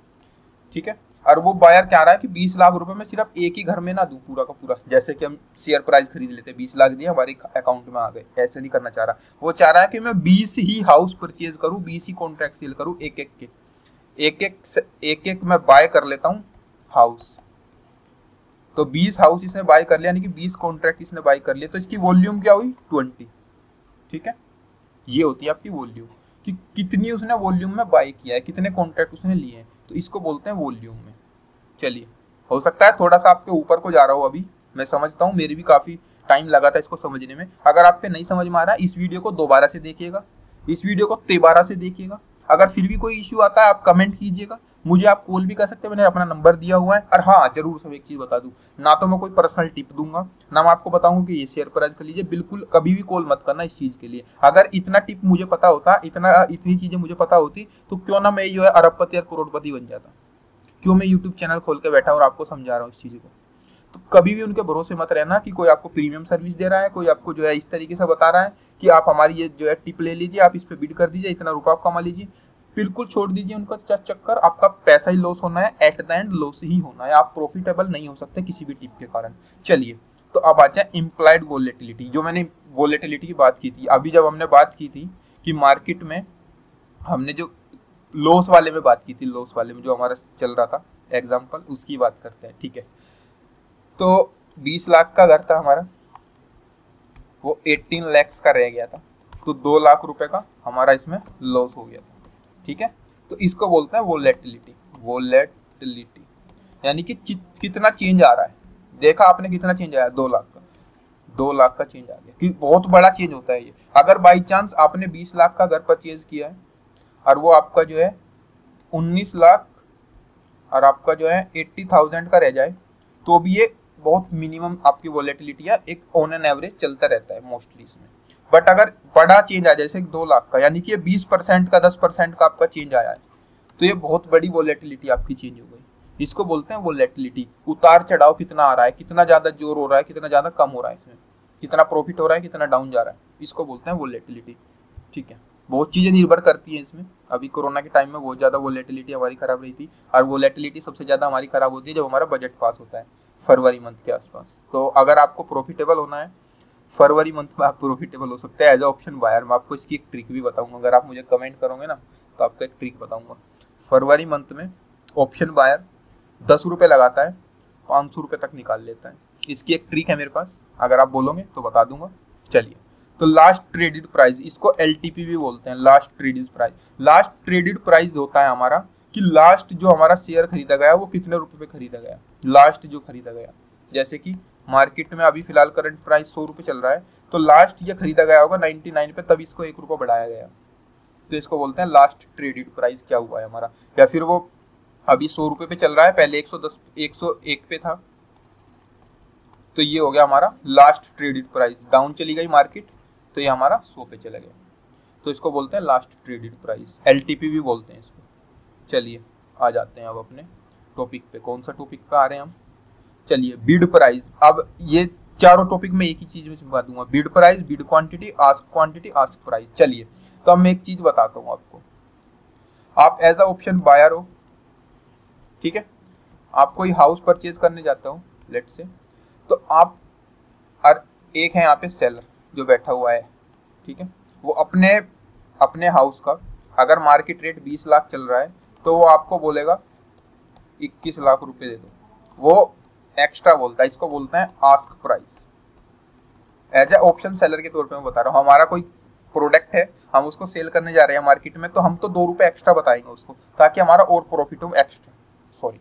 ठीक है, और वो बायर क्या रहा है कि बीस लाख रुपये में सिर्फ एक ही घर में ना दूँ पूरा का पूरा, जैसे कि हम शेयर प्राइस खरीद लेते हैं, बीस लाख दिए हमारे अकाउंट में आ गए, ऐसे नहीं करना चाह रहा। वो चाह रहा है कि मैं बीस ही हाउस परचेज करूँ, बीस ही कॉन्ट्रैक्ट सेल करूँ, एक एक के एक एक एक एक मैं बाय कर लेता हूँ हाउस। तो बीस हाउस इसने बाय कर लिया, यानी कि बीस कॉन्ट्रैक्ट इसने बाय कर लिया, तो इसकी वॉल्यूम क्या हुई, ट्वेंटी। ठीक है, ये होती है आपकी वॉल्यूम कि कितनी उसने वॉल्यूम में बाय किया है, कितने कॉन्ट्रैक्ट उसने लिए हैं, तो इसको बोलते हैं वॉल्यूम में। चलिए, हो सकता है थोड़ा सा आपके ऊपर को जा रहा हो अभी, मैं समझता हूँ, मेरे भी काफ़ी टाइम लगा था इसको समझने में। अगर आपके नहीं समझ में आ रहा है, इस वीडियो को दोबारा से देखिएगा, इस वीडियो को तेबारा से देखिएगा। अगर फिर भी कोई इश्यू आता है आप कमेंट कीजिएगा, मुझे आप कॉल भी कर सकते हैं, मैंने अपना नंबर दिया हुआ है। और हाँ, जरूर सब एक चीज़ बता दूँ, ना तो मैं कोई पर्सनल टिप दूंगा, ना मैं आपको बताऊँगा कि ये शेयर प्राइस कर लीजिए, बिल्कुल कभी भी कॉल मत करना इस चीज़ के लिए। अगर इतना टिप मुझे पता होता, इतना इतनी चीज़ें मुझे पता होती, तो क्यों ना मैं जो है अरबपति और करोड़पति बन जाता। क्यों मैं यूट्यूब चैनल खोल के बैठा हूँ और आपको समझा रहा हूँ इस चीज़ को। तो कभी भी उनके भरोसे मत रहना कि कोई आपको प्रीमियम सर्विस दे रहा है, कोई आपको जो है इस तरीके से बता रहा है कि आप हमारी ये जो है टिप ले लीजिए, आप इस पर बिड कर दीजिए, इतना रुपया आप कमा लीजिए। बिल्कुल छोड़ दीजिए उनका चक्कर, आपका पैसा ही लॉस होना है, एट द एंड लॉस ही होना है, आप प्रॉफिटेबल नहीं हो सकते किसी भी टिप के कारण। चलिए, तो अब आ जाए इम्प्लाइड वोलेटिलिटी। जो मैंने वोलेटिलिटी की बात की थी अभी, जब हमने बात की थी कि मार्केट में, हमने जो लॉस वाले में बात की थी, लॉस वाले में जो हमारा चल रहा था एग्जाम्पल, उसकी बात करते हैं। ठीक है, तो बीस लाख का घर था हमारा, वो एटीन लैक्स का रह गया था, तो दो लाख रुपए का हमारा इसमें लॉस हो गया था। ठीक है, तो इसको बोलते हैं वोलेटिलिटी। वोलेटिलिटी यानी कि कितना चेंज आ रहा है, देखा आपने कितना चेंज आया, दो लाख का, दो लाख का चेंज आ गया, कि बहुत बड़ा चेंज होता है ये। अगर बाई चांस आपने बीस लाख का घर परचेज किया है और वो आपका जो है उन्नीस लाख और आपका जो है एट्टी थाउजेंड का रह जाए तो भी ये बहुत मिनिमम आपकी वॉलेटिलिटी है, एक ऑन एन एवरेज चलता रहता है मोस्टली इसमें। बट अगर बड़ा चेंज आ जाए जैसे दो लाख का, यानी कि ये बीस परसेंट का दस परसेंट का आपका चेंज आया है तो ये बहुत बड़ी वॉलेटिलिटी आपकी चेंज हो गई। इसको बोलते हैं वॉलेटिलिटी, उतार चढ़ाव कितना आ रहा है, कितना ज़्यादा जोर हो रहा है, कितना ज़्यादा कम हो रहा है इसमें, कितना प्रॉफिट हो रहा है, कितना डाउन जा रहा है, इसको बोलते हैं वॉलेटिलिटी। ठीक है, बहुत चीज़ें निर्भर करती हैं इसमें। अभी कोरोना के टाइम में बहुत ज़्यादा वॉलेटिलिटी हमारी ख़राब रही थी, और वॉलेटिलिटी सबसे ज़्यादा हमारी ख़राब होती है जब हमारा बजट पास होता है फरवरी मंथ के आसपास। तो अगर आपको प्रॉफिटेबल होना है फरवरी मंथ में, आप प्रॉफिटेबल हो सकते हैं एज ऑप्शन बायर में। आपको इसकी एक ट्रिक भी बताऊंगा, अगर आप मुझे कमेंट करोगे ना तो आपको एक ट्रिक बताऊंगा। फरवरी मंथ में ऑप्शन बायर दस रुपये लगाता है, पाँच सौ रुपये तक निकाल लेता है। इसकी एक ट्रिक है मेरे पास, अगर आप बोलोगे तो बता दूंगा। चलिए, तो लास्ट ट्रेडेड प्राइस, इसको एल टी पी भी बोलते हैं, last traded price. Last traded price होता है हमारा कि लास्ट जो हमारा शेयर खरीदा गया वो कितने रुपये में खरीदा गया, लास्ट जो खरीदा गया। जैसे कि मार्केट में अभी फिलहाल करंट प्राइस सौ रुपये चल रहा है, तो लास्ट ये खरीदा गया होगा निन्यानवे पे, तब इसको एक रुपये बढ़ाया गया, तो इसको बोलते हैं लास्ट ट्रेडेड प्राइस। क्या हुआ है हमारा, या फिर वो अभी सौ रुपये पे चल रहा है, पहले एक सौ दस एक सौ एक पे था, तो ये हो गया हमारा लास्ट ट्रेडेड प्राइस। डाउन चली गई मार्केट तो ये हमारा सौ पे चला गया, तो इसको बोलते हैं last traded price, L T P भी बोलते हैं इसको। चलिए आ जाते हैं अब अपने टॉपिक पे, कौन सा टॉपिक पे आ रहे हैं हम। चलिए, बिड प्राइस। अब ये चारों टॉपिक में एक ही चीज में बता दूंगा, bid price, bid quantity, ask quantity, ask price. चलिए, तो अब मैं एक चीज बताता हूँ आपको। आप एज अ ऑप्शन बायर हो, ठीक है, आप कोई हाउस परचेज करने जाता हो लेट्स से, तो आप और एक है यहाँ पे सेलर जो बैठा हुआ है, ठीक है, वो अपने अपने हाउस का अगर मार्केट रेट बीस लाख चल रहा है तो वो आपको बोलेगा इक्कीस लाख रुपए दे दो, वो एक्स्ट्रा बोलता है, इसको बोलते हैं ask price. As a option seller के तौर पे मैं बता रहा हूँ, हमारा कोई प्रोडक्ट है, हम उसको सेल करने जा रहे हैं मार्केट में, तो हम तो दो रुपये एक्स्ट्रा बताएंगे उसको, ताकि हमारा और प्रॉफिट हो एक्स्ट्रा, सॉरी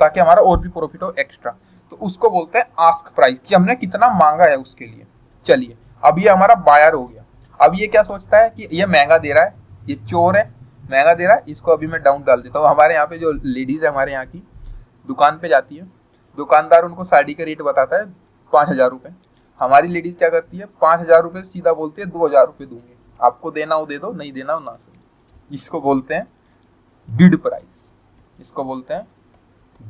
ताकि हमारा और भी प्रॉफिट हो एक्स्ट्रा, तो उसको बोलते हैं आस्क प्राइस, कि हमने कितना मांगा है उसके लिए। चलिए, अब ये हमारा बायर हो गया। अब ये क्या सोचता है कि ये महंगा दे रहा है, ये चोर है, महंगा दे रहा है, इसको अभी मैं डाउन डाल देता हूँ। हमारे यहाँ पे जो लेडीज़ है हमारे यहाँ की, दुकान पे जाती है, दुकानदार उनको साड़ी का रेट बताता है पाँच हज़ार रुपये। हमारी लेडीज़ क्या करती है, पाँच हज़ार रुपये सीधा बोलती है दो हज़ार रुपये दूंगी, आपको देना हो दे दो, नहीं देना हो ना सही। इसको बोलते हैं बिड प्राइस, इसको बोलते हैं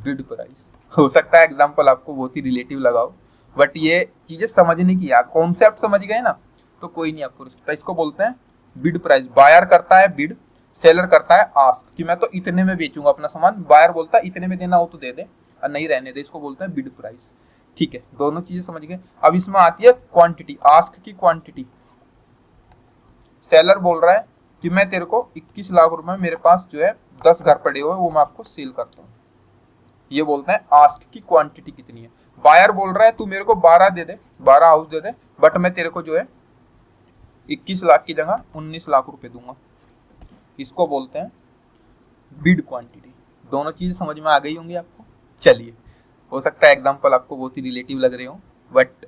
बिड प्राइस। हो सकता है एग्जाम्पल आपको बहुत ही रिलेटिव लगाओ, बट ये चीज़ें समझने की, आप कॉन्सेप्ट समझ गए ना तो कोई नहीं आपको सकता। इसको बोलते हैं बिड प्राइस। बायर करता है बिड, सेलर करता है आस्क, कि मैं तो इतने में बेचूंगा अपना सामान। बायर बोलता है इतने में देना हो तो दे दे, नहीं रहने दे, इसको बोलते हैं बिड प्राइस। ठीक है, दोनों चीजें समझ गए। अब इसमें आती है क्वांटिटी, आस्क की क्वांटिटी। सेलर बोल रहा है कि मैं तेरे को इक्कीस लाख रुपए में, मेरे पास जो है दस घर पड़े हुए, वो मैं आपको सेल करता हूँ, ये बोलते हैं आस्क की क्वांटिटी कितनी है। बायर बोल रहा है तू मेरे को बारह दे दे, बारह हाउस दे दे, बट मैं तेरे को जो है इक्कीस लाख की जगह उन्नीस लाख रुपए दूंगा, इसको बोलते हैं बिड क्वांटिटी। दोनों चीजें समझ में आ गई होंगी आपको। चलिए, हो सकता है एग्जाम्पल आपको बहुत ही रिलेटिव लग रहे हो, बट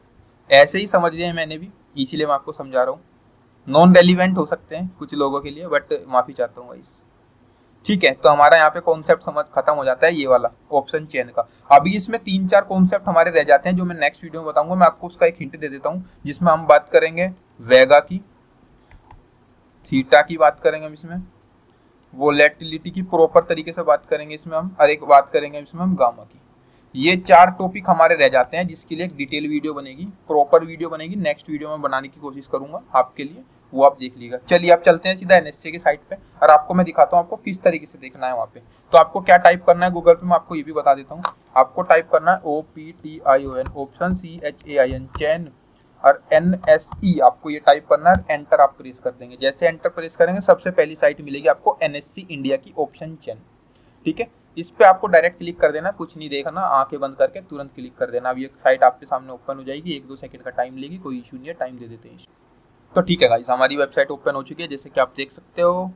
ऐसे ही समझ रहे हैं मैंने भी, इसीलिए मैं आपको समझा रहा हूँ। नॉन रेलिवेंट हो सकते हैं कुछ लोगों के लिए, बट माफ़ी चाहता हूँ गाइस। ठीक है, तो हमारा यहाँ पे कॉन्सेप्ट समझ खत्म हो जाता है, ये वाला ऑप्शन चेन का। अभी इसमें तीन चार कॉन्सेप्ट हमारे रह जाते हैं जो मैं नेक्स्ट वीडियो में बताऊँगा। मैं आपको उसका एक हिंट दे देता हूँ, जिसमें हम बात करेंगे वेगा की, थीटा की बात करेंगे हम इसमें, वोलेटिलिटी की प्रॉपर तरीके से बात करेंगे इसमें हम, और एक बात करेंगे इसमें हम गामा की। ये चार टॉपिक हमारे रह जाते हैं, जिसके लिए एक डिटेल वीडियो बनेगी, प्रॉपर वीडियो बनेगी, नेक्स्ट वीडियो में बनाने की कोशिश करूंगा आपके लिए, वो आप देख लीजिएगा। चलिए, आप चलते हैं सीधा एनएससी की साइट पे, और आपको मैं दिखाता हूँ आपको किस तरीके से देखना है वहाँ पे। तो आपको क्या टाइप करना है गूगल पे, मैं आपको ये भी बता देता हूँ। आपको टाइप करना है O P T I O N, option C H A I N, chain, और एन एस ई, आपको ये टाइप करना है। एंटर आप प्रेस कर देंगे, जैसे एंटर प्रेस करेंगे सबसे पहली साइट मिलेगी आपको एन एस सी इंडिया की, ऑप्शन चैन। ठीक है, इस पे आपको डायरेक्ट क्लिक कर देना, कुछ नहीं देखना, आंखें बंद करके तुरंत क्लिक कर देना। अब ये साइट आपके सामने ओपन हो जाएगी, एक दो सेकंड का टाइम लेगी, कोई इशू नहीं है, टाइम दे देते हैं। तो ठीक है गाइस, हमारी वेबसाइट ओपन हो चुकी है, जैसे कि आप देख सकते हो।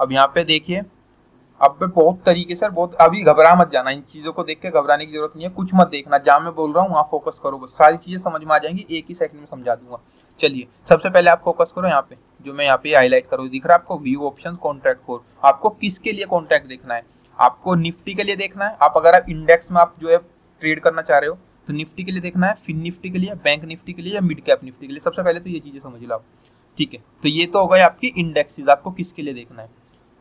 अब यहाँ पे देखिए, अब बहुत तरीके सर, बहुत अभी घबरा मत जाना, इन चीज़ों को देख के घबराने की जरूरत नहीं है, कुछ मत देखना, जहाँ मैं बोल रहा हूँ वहाँ फोकस करो, सारी चीज़ें समझ में आ जाएंगी, एक ही सेकंड में समझा दूंगा। चलिए सबसे पहले आप फोकस करो यहाँ पे, जो मैं यहाँ पे हाईलाइट करूँ, दिख रहा है आपको व्यू ऑप्शन कॉन्ट्रैक्ट कोर, आपको किसके लिए कॉन्ट्रैक्ट देखना है, आपको निफ्टी के लिए देखना है। आप अगर आप इंडेक्स में आप जो है ट्रेड करना चाह रहे हो तो निफ्टी के लिए देखना है, फिन निफ्टी के लिए, बैंक निफ्टी के लिए या मिड कैप निफ्टी के लिए। सबसे पहले तो ये चीज़ें समझ लो आप, ठीक है। तो ये तो हो गए आपकी इंडेक्सेज, आपको किसके लिए देखना है।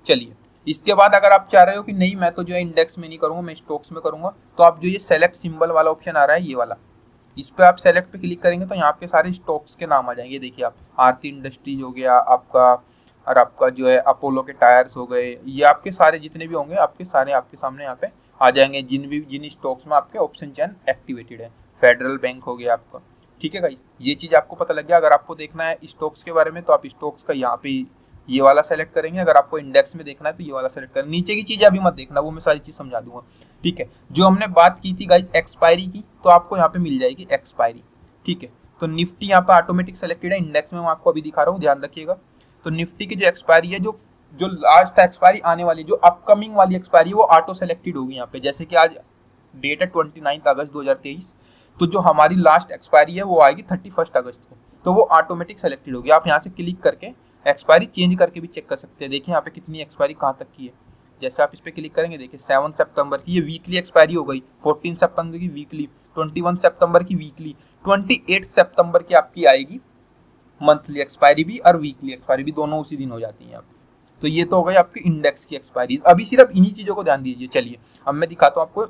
चलिए इसके बाद अगर आप चाह रहे हो कि नहीं मैं तो जो है इंडेक्स में नहीं करूँगा, मैं स्टॉक्स में करूँगा, तो आप जो ये सेलेक्ट सिंबल वाला ऑप्शन आ रहा है, ये वाला, इस पर आप सेलेक्ट पे क्लिक करेंगे तो यहाँ पे सारे स्टॉक्स के नाम आ जाएंगे। देखिए आप आरती इंडस्ट्रीज हो गया आपका, और आपका जो है अपोलो के टायर्स हो गए, ये आपके सारे जितने भी होंगे आपके सारे आपके सामने यहाँ पे आ जाएंगे, जिन भी जिन स्टॉक्स में आपके ऑप्शन चैन एक्टिवेटेड है। फेडरल बैंक हो गया आपका, ठीक है गाइस, ये चीज़ आपको पता लग गया। अगर आपको देखना है स्टॉक्स के बारे में तो आप स्टॉक्स का यहाँ पे ये वाला सेलेक्ट करेंगे, अगर आपको इंडेक्स में देखना है तो ये वाला सेलेक्ट करें। नीचे की चीज़ें अभी मत देखना, वो मैं सारी चीज़ समझा दूंगा, ठीक है। जो हमने बात की थी गाइस एक्सपायरी की, तो आपको यहाँ पे मिल जाएगी एक्सपायरी, ठीक है। तो निफ्टी यहाँ पे ऑटोमेटिक सेलेक्टेड है, इंडेक्स में मैं आपको अभी दिखा रहा हूँ, ध्यान रखिएगा। तो निफ्टी की जो एक्सपायरी है, जो जो लास्ट एक्सपायरी आने वाली, जो अपकमिंग वाली एक्सपायरी है, वो ऑटो सेलेक्टेड होगी यहाँ पे। जैसे कि आज डेट है ट्वेंटी नाइन्थ अगस्त दो हज़ार तेईस तो जो हमारी लास्ट एक्सपायरी है वो आएगी थर्टी फर्स्ट अगस्त को, तो वो ऑटोमेटिक सेलेक्टेड होगी। आप यहाँ से क्लिक करके एक्सपायरी चेंज करके भी चेक कर सकते हैं। देखिए यहाँ पे कितनी एक्सपायरी कहाँ तक की है, जैसे आप इस पर क्लिक करेंगे देखिए सेवन सितंबर की ये वीकली एक्सपायरी हो गई, फोर्टीन सितंबर की वीकली, इक्कीस सितंबर की वीकली, अट्ठाईस सितंबर की आपकी आएगी मंथली एक्सपायरी भी और वीकली एक्सपायरी भी, दोनों उसी दिन हो जाती हैं आपकी। तो ये तो हो गई आपकी इंडेक्स की एक्सपायरीज। अभी सिर्फ इन्हीं चीज़ों को ध्यान दीजिए। चलिए अब मैं दिखाता हूँ आपको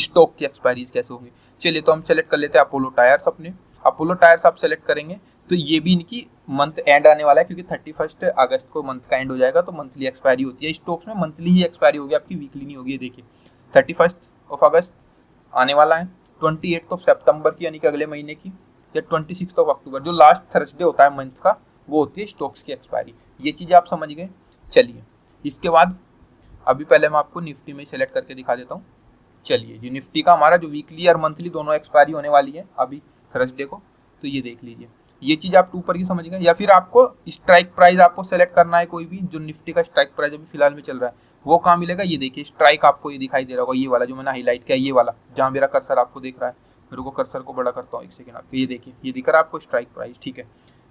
स्टॉक की एक्सपायरीज कैसे होंगी। चलिए तो हम सेलेक्ट कर लेते हैं अपोलो टायर्स, अपने अपोलो टायर्स आप सेलेक्ट करेंगे तो ये भी इनकी मंथ एंड आने वाला है, क्योंकि थर्टी फर्स्ट अगस्त को मंथ का एंड हो जाएगा, तो मंथली एक्सपायरी होती है। स्टॉक्स में मंथली ही एक्सपायरी होगी आपकी, वीकली नहीं होगी। देखिए थर्टी फर्स्ट ऑफ अगस्त आने वाला है, ट्वेंटी एट्थ ऑफ सेप्टेम्बर की यानी कि अगले महीने की, या ट्वेंटी सिक्स ऑफ अक्टूबर जो लास्ट थर्सडे होता है मंथ का, वो होती है स्टॉक्स की एक्सपायरी। ये चीज़ें आप समझ गए। चलिए इसके बाद अभी पहले मैं आपको निफ्टी में सेलेक्ट करके दिखा देता हूँ। चलिए जी निफ्टी का हमारा जो वीकली और मंथली दोनों एक्सपायरी होने वाली है अभी थर्सडे को, तो ये देख लीजिए। ये चीज़ आप ऊपर की समझ गए। या फिर आपको स्ट्राइक प्राइस आपको सेलेक्ट करना है, कोई भी जो निफ्टी का स्ट्राइक प्राइस अभी फिलहाल में चल रहा है वो कहाँ मिलेगा, ये देखिए स्ट्राइक आपको ये दिखाई दे रहा होगा, ये वाला जो मैंने हाईलाइट किया, ये वाला जहाँ मेरा कर्सर आपको देख रहा है। मेरे को कर्सर को बड़ा करता हूँ एक सेकेंड, आपको ये देखिए ये दिख रहा है आपको स्ट्राइक प्राइस, ठीक है।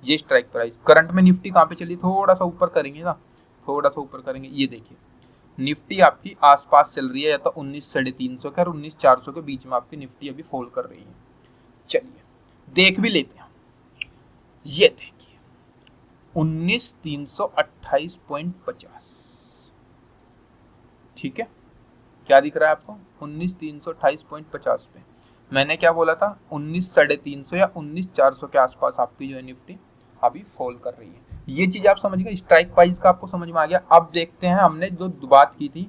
ये स्ट्राइक प्राइस करंट में निफ्टी कहाँ पे चली, थोड़ा सा ऊपर करेंगे ना, थोड़ा सा ऊपर करेंगे, ये देखिए निफ्टी आपकी आसपास चल रही है, या तो उन्नीस साढ़े तीन सौ के और उन्नीस चार सौ के बीच में आपकी निफ्टी अभी फॉल कर रही है। चलिए देख भी लेते हैं, ये देखिए उन्नीस तीन सौ अट्ठाईस पॉइंट पचास, ठीक है। क्या दिख रहा है आपको, उन्नीस तीन सौ अट्ठाईस पॉइंट पचास पे मैंने क्या बोला था, उन्नीस साढ़े तीन सौ या उन्नीस चार सौ के आसपास आपकी जो है निफ्टी अभी फॉल कर रही है। ये चीज़ आप समझ गए, स्ट्राइक प्राइस का आपको समझ में आ गया। अब देखते हैं, हमने जो बात की थी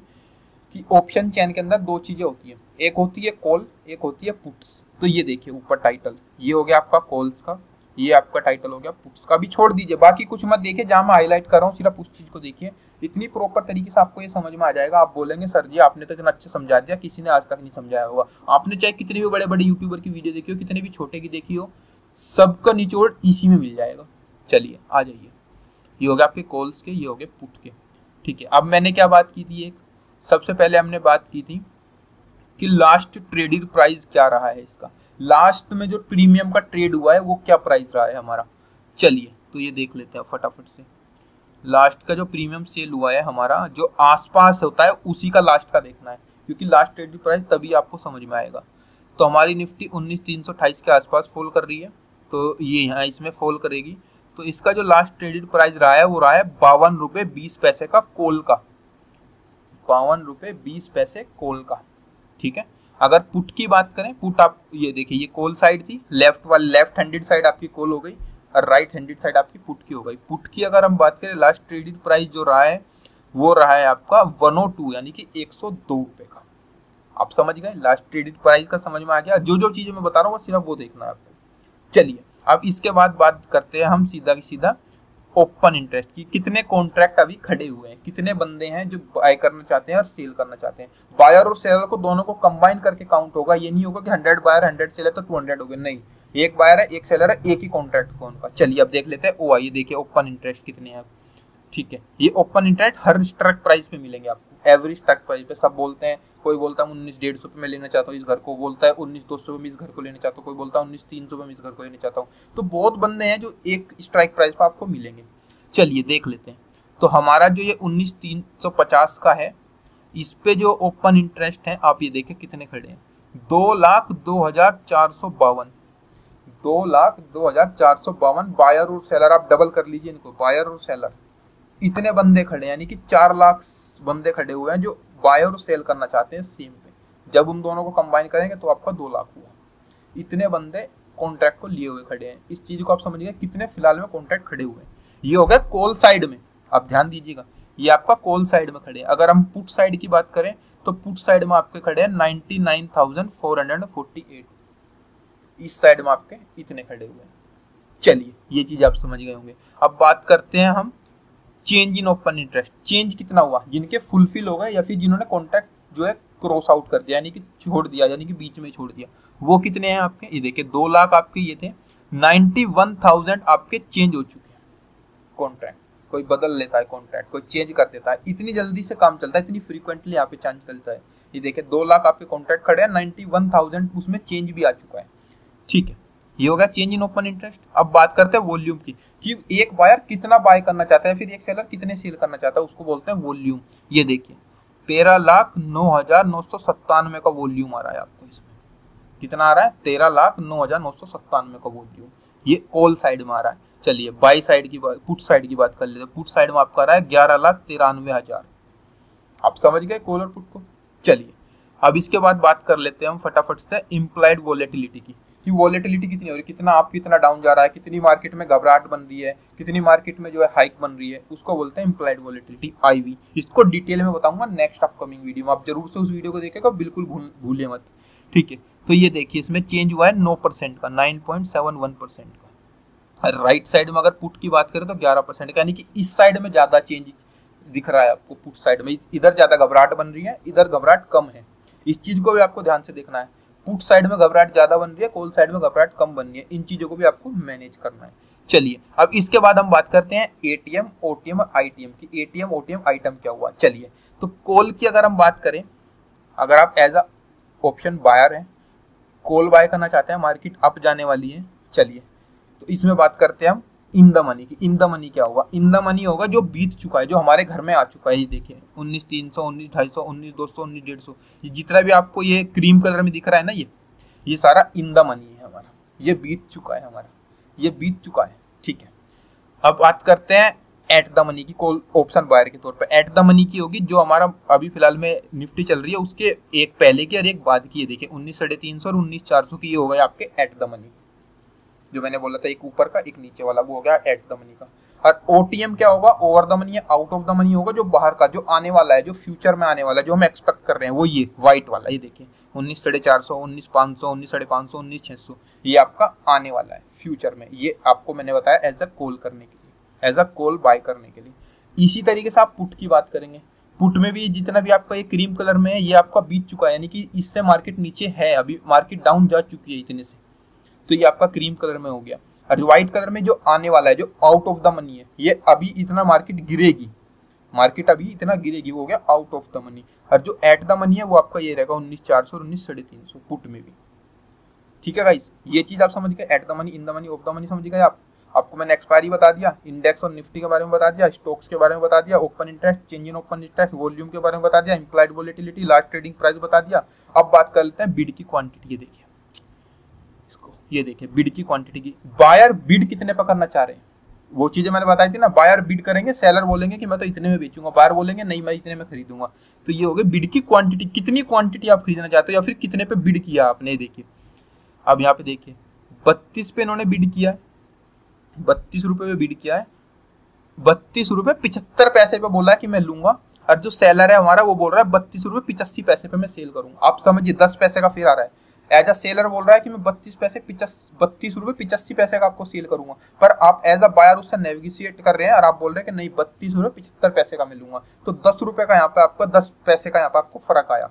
कि ऑप्शन चैन के अंदर दो चीज़ें होती हैं, एक होती है कॉल, एक होती है पुट्स। तो ये देखिए ऊपर टाइटल ये हो गया आपका कॉल्स का, ये आपका टाइटल हो गया पुट्स का। अभी छोड़ दीजिए, बाकी कुछ मत देखिए, जहाँ मैं हाईलाइट कर रहा हूँ सिर्फ उस चीज़ को देखिए। इतनी प्रॉपर तरीके से आपको ये समझ में आ जाएगा। आप बोलेंगे सर जी आपने तो इतना अच्छे समझा दिया, किसी ने आज तक नहीं समझाया होगा। आपने चाहे कितने भी बड़े बड़े यूट्यूबर की वीडियो देखी हो, कितने भी छोटे की देखी हो, सबका निचोड़ इसी में मिल जाएगा। चलिए आ जाइए, ये हो गया आपके कॉल्स के, ये हो गए पुट के, ठीक है। अब मैंने क्या बात की थी, एक सबसे पहले हमने बात की थी कि लास्ट ट्रेडिंग प्राइस क्या रहा है इसका, लास्ट में जो प्रीमियम का ट्रेड हुआ है वो क्या प्राइस रहा है हमारा। चलिए तो ये देख लेते हैं फटाफट से, लास्ट का जो प्रीमियम सेल हुआ है हमारा जो आसपास होता है उसी का लास्ट का देखना है, क्योंकि लास्ट ट्रेडिंग प्राइस तभी आपको समझ में आएगा। तो हमारी निफ्टी उन्नीस तीन सौ अट्ठाईस के आसपास फॉल कर रही है, तो ये यहाँ इसमें फॉल करेगी। तो इसका जो लास्ट ट्रेडिंग प्राइस रहा है वो रहा है बावन रुपये बीस पैसे का कोल का, बावन रुपये बीस पैसे कोल का, ठीक है। अगर पुट की बात करें, पुट आप ये देखिए ये कोल साइड थी, लेफ्ट वाली लेफ्ट हैंडेड साइड आपकी कोल हो गई और राइट हैंडेड साइड आपकी पुट की हो गई। पुट की अगर हम बात करें, लास्ट ट्रेडिंग प्राइस जो रहा है वो रहा है आपका एक सौ दो यानी कि एक सौ दो रुपये का। आप समझ गए, लास्ट ट्रेडिंग प्राइस का समझ में आ गया। जो जो चीज़ें मैं बता रहा हूँ वो सिर्फ वो देखना है आपको। चलिए अब इसके बाद बात करते हैं हम सीधा की सीधा ओपन इंटरेस्ट की, कितने कॉन्ट्रैक्ट अभी खड़े हुए हैं, कितने बंदे हैं जो बाय करना चाहते हैं और सेल करना चाहते हैं। बायर और सेलर को दोनों को कंबाइन करके काउंट होगा, ये नहीं होगा कि हंड्रेड बायर हंड्रेड सेलर तो टू हंड्रेड हो गए, नहीं, एक बायर है एक सेलर है एक ही कॉन्ट्रैक्ट होगा उनका। चलिए अब देख लेते हैं ओ आई, देखिए ओपन इंटरेस्ट कितने हैं, ठीक है। ये ओपन इंटरेस्ट हर स्ट्राइक प्राइस पे मिलेंगे आपको, एवरेज टक प्राइस पे सब बोलते हैं। कोई बोलता है उन्नीस डेढ़ सौ पे मैं लेना चाहता हूँ इस घर को, बोलता है उन्नीस दो सौ पे मैं इस घर को लेना चाहता हूँ, कोई बोलता है उन्नीस तीन सौ पे मैं इस घर को लेना चाहता हूँ। तो बहुत बंदे हैं जो एक स्ट्राइक प्राइस पर आपको मिलेंगे। चलिए देख लेते हैं। तो हमारा जो ये उन्नीस तीन सौ पचास का है, इस पे जो ओपन इंटरेस्ट है आप ये देखें कितने खड़े हैं, दो लाख दो हजार चार सौ बावन, दो लाख दो हजार चार सौ बावन। बायर और सेलर आप डबल कर लीजिए इनको, बायर और सेलर इतने बंदे खड़े हैं, यानी कि चार लाख बंदे खड़े हुए हैं जो बायर और सेल करना चाहते हैं सेम पे। जब उन दोनों को कंबाइन करेंगे तो आपका दो लाख हुआ। इतने बंदे कॉन्ट्रैक्ट को लिए हुए खड़े हैं। इस चीज को आप समझिए कितने फिलहाल में कॉन्ट्रैक्ट खड़े हुए हैं। ये हो गया कॉल साइड में, आप ध्यान दीजिएगा ये आपका कॉल साइड में खड़े हैं। अगर हम पुट साइड की बात करें तो पुट साइड में आपके खड़े हैं निन्यानवे हज़ार चार सौ अड़तालीस, इस साइड में आपके इतने खड़े हुए हैं। चलिए ये चीज आप समझ गए होंगे। अब बात करते हैं हम change in open interest. Change कितना हुआ, जिनके फुलफिल हो गए या फिर जिन्होंने कॉन्ट्रैक्ट जो है क्रॉस आउट कर दिया यानी कि छोड़ दिया, यानी कि बीच में छोड़ दिया, वो कितने हैं आपके, ये देखिए दो लाख आपके ये थे, नाइन्टी वन थाउजेंड आपके चेंज हो चुके हैं कॉन्ट्रैक्ट। कोई बदल लेता है कॉन्ट्रैक्ट, कोई चेंज कर देता है, इतनी जल्दी से काम चलता है, इतनी फ्रीक्वेंटली यहाँ पे चेंज चलता है। ये देखिए दो लाख आपके कॉन्ट्रैक्ट खड़े हैं, नाइन्टी वन थाउजेंड उसमें चेंज भी आ चुका है। ठीक है, ये हो गया चेंज इन ओपन इंटरेस्ट। अब बात करते हैं वॉल्यूम की, कि एक बायर कितना बाय करना चाहता है फिर एक सेलर कितने सेल करना चाहता है, उसको बोलते हैं वॉल्यूम। ये देखिए तेरह लाख नौ हजार नौ सौ सत्तानवे का वॉल्यूम आ रहा है आपको। इसमें कितना आ रहा है, तेरह लाख नौ हजार नौ सौ सत्तानवे का वॉल्यूम, ये कॉल साइड में आ रहा है। चलिए बाई साइड की बात, पुट साइड की बात कर लेते हैं। पुट साइड में आपका आ रहा है ग्यारह लाख तिरानवे हजार। आप समझ गए कॉल और पुट को। चलिए अब इसके बाद बात कर लेते हैं हम फटाफट से इम्प्लाइड वॉलेटिलिटी की, कि वॉलेटिलिटी कितनी हो रही है, कितना आप कितना डाउन जा रहा है, कितनी मार्केट में घबराहट बन रही है, कितनी मार्केट में जो है हाइक बन रही है, उसको बोलते हैं इम्प्लाइड वॉलेटिलिटी आईवी। इसको डिटेल में बताऊंगा नेक्स्ट अपकमिंग वीडियो में, आप जरूर से उस वीडियो को देखिएगा, बिल्कुल भूल भूले मत। ठीक है, तो ये देखिए इसमें चेंज हुआ है नौ परसेंट का, nine point seven one percent का। राइट साइड में अगर पुट की बात करें तो ग्यारह परसेंट का, यानी कि इस साइड में ज्यादा चेंज दिख रहा है आपको। पुट साइड में इधर ज्यादा घबराहट बन रही है, इधर घबराहट कम है। इस चीज को भी आपको ध्यान से देखना है, पुट साइड में घबराहट ज्यादा बन रही है, कॉल साइड में घबराहट कम बन रही है। इन चीजों को भी आपको मैनेज करना है। चलिए अब इसके बाद हम बात करते हैं एटीएम, ओटीएम और आईटीएम की। एटीएम ओटीएम आइटम क्या हुआ, चलिए तो कॉल की अगर हम बात करें, अगर आप एज अ ऑप्शन बायर हैं, कॉल बाय करना चाहते हैं, मार्केट अप जाने वाली है। चलिए तो इसमें बात करते हैं हम इन द मनी की। इन द मनी क्या होगा, इन द मनी होगा जो बीत चुका है, जो हमारे घर में आ चुका है। ये देखिए उन्नीस तीन सौ उन्नीस ढाई सौ उन्नीस दो सौ उन्नीस डेढ़ सौ, ये जितना भी आपको ये क्रीम कलर में दिख रहा है ना, ये ये सारा इन द मनी है हमारा, ये बीत चुका है हमारा, ये बीत चुका है। ठीक है, अब बात करते हैं एट द मनी की। कॉल ऑप्शन बायर के तौर पर एट द मनी की होगी, जो हमारा अभी फिलहाल में निफ्टी चल रही है उसके एक पहले की और एक बाद की। ये देखिए उन्नीस साढ़े तीन सौ और उन्नीस चार सौ की, ये हो गए आपके एट द मनी, जो मैंने बोला था एक ऊपर का एक नीचे वाला, वो हो गया एट द मनी का। और ओटीएम क्या होगा, ओवर द मनी या आउट ऑफ द मनी होगा, जो बाहर का, जो आने वाला है, जो फ्यूचर में आने वाला है, जो हम एक्सपेक्ट कर रहे हैं, वो ये व्हाइट वाला। ये देखिए उन्नीस साढ़े चार सौ उन्नीस पाँच सौ उन्नीस साढ़े पाँच सौ उन्नीस छः सौ, ये आपका आने वाला है फ्यूचर में। ये आपको मैंने बताया एज अ कॉल करने के लिए, एज अ कॉल बाय करने के लिए। इसी तरीके से आप पुट की बात करेंगे। पुट में भी जितना भी आपका ये क्रीम कलर में है, ये आपका बीत चुका है, यानी कि इससे मार्केट नीचे है, अभी मार्केट डाउन जा चुकी है इतने से, तो ये आपका क्रीम कलर में हो गया। और व्हाइट कलर में जो आने वाला है, जो आउट ऑफ द मनी है, ये अभी इतना मार्केट गिरेगी, मार्केट अभी इतना गिरेगी, वो हो गया आउट ऑफ द मनी। और जो एट द मनी है वो आपका ये रहेगा उन्नीस चार सौ उन्नीस साढ़े तीन सौ पुट में भी। ठीक है गाइस, ये चीज आप समझ गए, at the money, in the money, of the money समझ गए आप। आपको मैंने एक्सपायरी बता दिया, इंडेक्स और निफ्टी के बारे में बता दिया, स्टॉक्स के बारे में बता दिया, open interest, change in open interest, volume के बारे में बता दिया, implied volatility, last trading price बता दिया। अब बात कर लेते हैं बिड की क्वांटिटी। देखिए ये देखिए बिड की क्वांटिटी की, बायर बिड कितने पर करना चाह रहे हैं, वो चीजें मैंने बताई थी ना। बायर बिड करेंगे, सेलर बोलेंगे कि मैं तो इतने में बेचूंगा, बायर बोलेंगे नहीं मैं इतने में खरीदूंगा। तो ये हो गई बिड की क्वांटिटी, कितनी क्वांटिटी आप खरीदना चाहते हो या फिर कितने पे बिड किया आपने। देखिए अब यहाँ पे देखिए बत्तीस पे इन्होंने बिड किया है, बत्तीस रुपये पे बिड किया है, बत्तीस रुपये पिछहत्तर पैसे पे बोला है कि मैं लूंगा, और जो सेलर है हमारा वो बोल रहा है बत्तीस रुपये पिचासी पैसे पे मैं सेल करूंगा। आप समझिए दस पैसे का फेर आ रहा है। एज अ सेलर बोल रहा है कि मैं बत्तीस पैसे बत्तीस रुपये पिचासी पैसे का आपको सेल करूंगा, पर आप एज अ बायर उससे नेविगेट कर रहे हैं और आप बोल रहे हैं कि नहीं बत्तीस रुपये पिछहत्तर पैसे का मिलूंगा। तो दस रुपये का यहाँ पे आपका, दस पैसे का यहाँ पे आपको फर्क आया।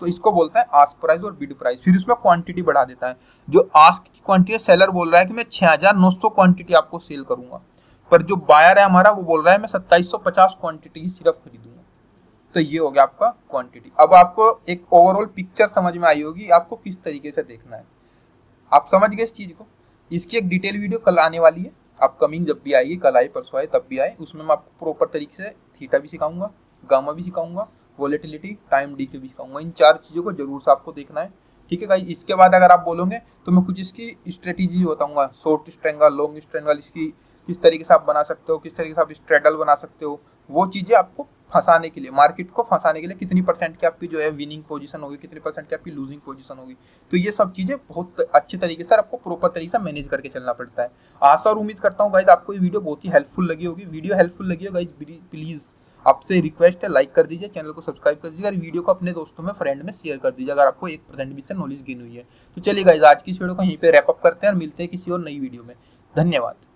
तो इसको बोलते हैं आस्क प्राइस और बिड प्राइस। फिर उसमें क्वांटिटी बढ़ा देता है, जो आस्क की क्वांटिटी, सेलर बोल रहा है कि मैं छः हजार नौ सौ क्वांटिटी आपको सेल करूंगा, पर जो बायर है हमारा वो बोल रहा है मैं सत्ताईस सौ पचास क्वांटिटी ही सिर्फ खरीदूंगा। तो ये हो गया आपका क्वांटिटी। अब आपको एक ओवरऑल पिक्चर समझ में आई होगी आपको किस तरीके से देखना है, आप समझ गए इस चीज़ को। इसकी एक डिटेल वीडियो कल आने वाली है, अपकमिंग जब भी आएगी, कल आए परसों आए तब भी आए, उसमें मैं आपको प्रॉपर तरीके से थीटा भी सिखाऊंगा, गामा भी सिखाऊंगा, वॉलेटिलिटी, टाइम डी के भी सिखाऊंगा। इन चार चीज़ों को जरूर से आपको देखना है, ठीक है गाइस। इसके बाद अगर आप बोलोगे तो मैं कुछ इसकी स्ट्रेटेजी बताऊंगा, शॉर्ट स्ट्रैंगल, लॉन्ग स्ट्रैंगल, इसकी किस तरीके से आप बना सकते हो, किस तरीके से आप स्ट्रैडल बना सकते हो, वो चीज़ें आपको फंसाने के लिए, मार्केट को फंसाने के लिए कितनी परसेंट की आपकी जो है विनिंग पोजीशन होगी, कितने परसेंट की आपकी लूजिंग पोजीशन होगी। तो ये सब चीज़ें बहुत अच्छे तरीके से आपको प्रॉपर तरीके से मैनेज करके चलना पड़ता है। आशा और उम्मीद करता हूँ गाइज आपको ये वीडियो बहुत ही हेल्पफुल लगी होगी। वीडियो हेल्पफुल लगी हो गाइज प्लीज़ आपसे रिक्वेस्ट है, लाइक कर दीजिए, चैनल को सब्सक्राइब कर दीजिए और वीडियो को अपने दोस्तों में, फ्रेंड में शेयर कर दीजिए अगर आपको एक परसेंट भी से नॉलेज गेन हुई है। तो चलिए गाइज आज की इस वीडियो को यहीं पर रैपअप करते हैं और मिलते हैं किसी और नई वीडियो में। धन्यवाद।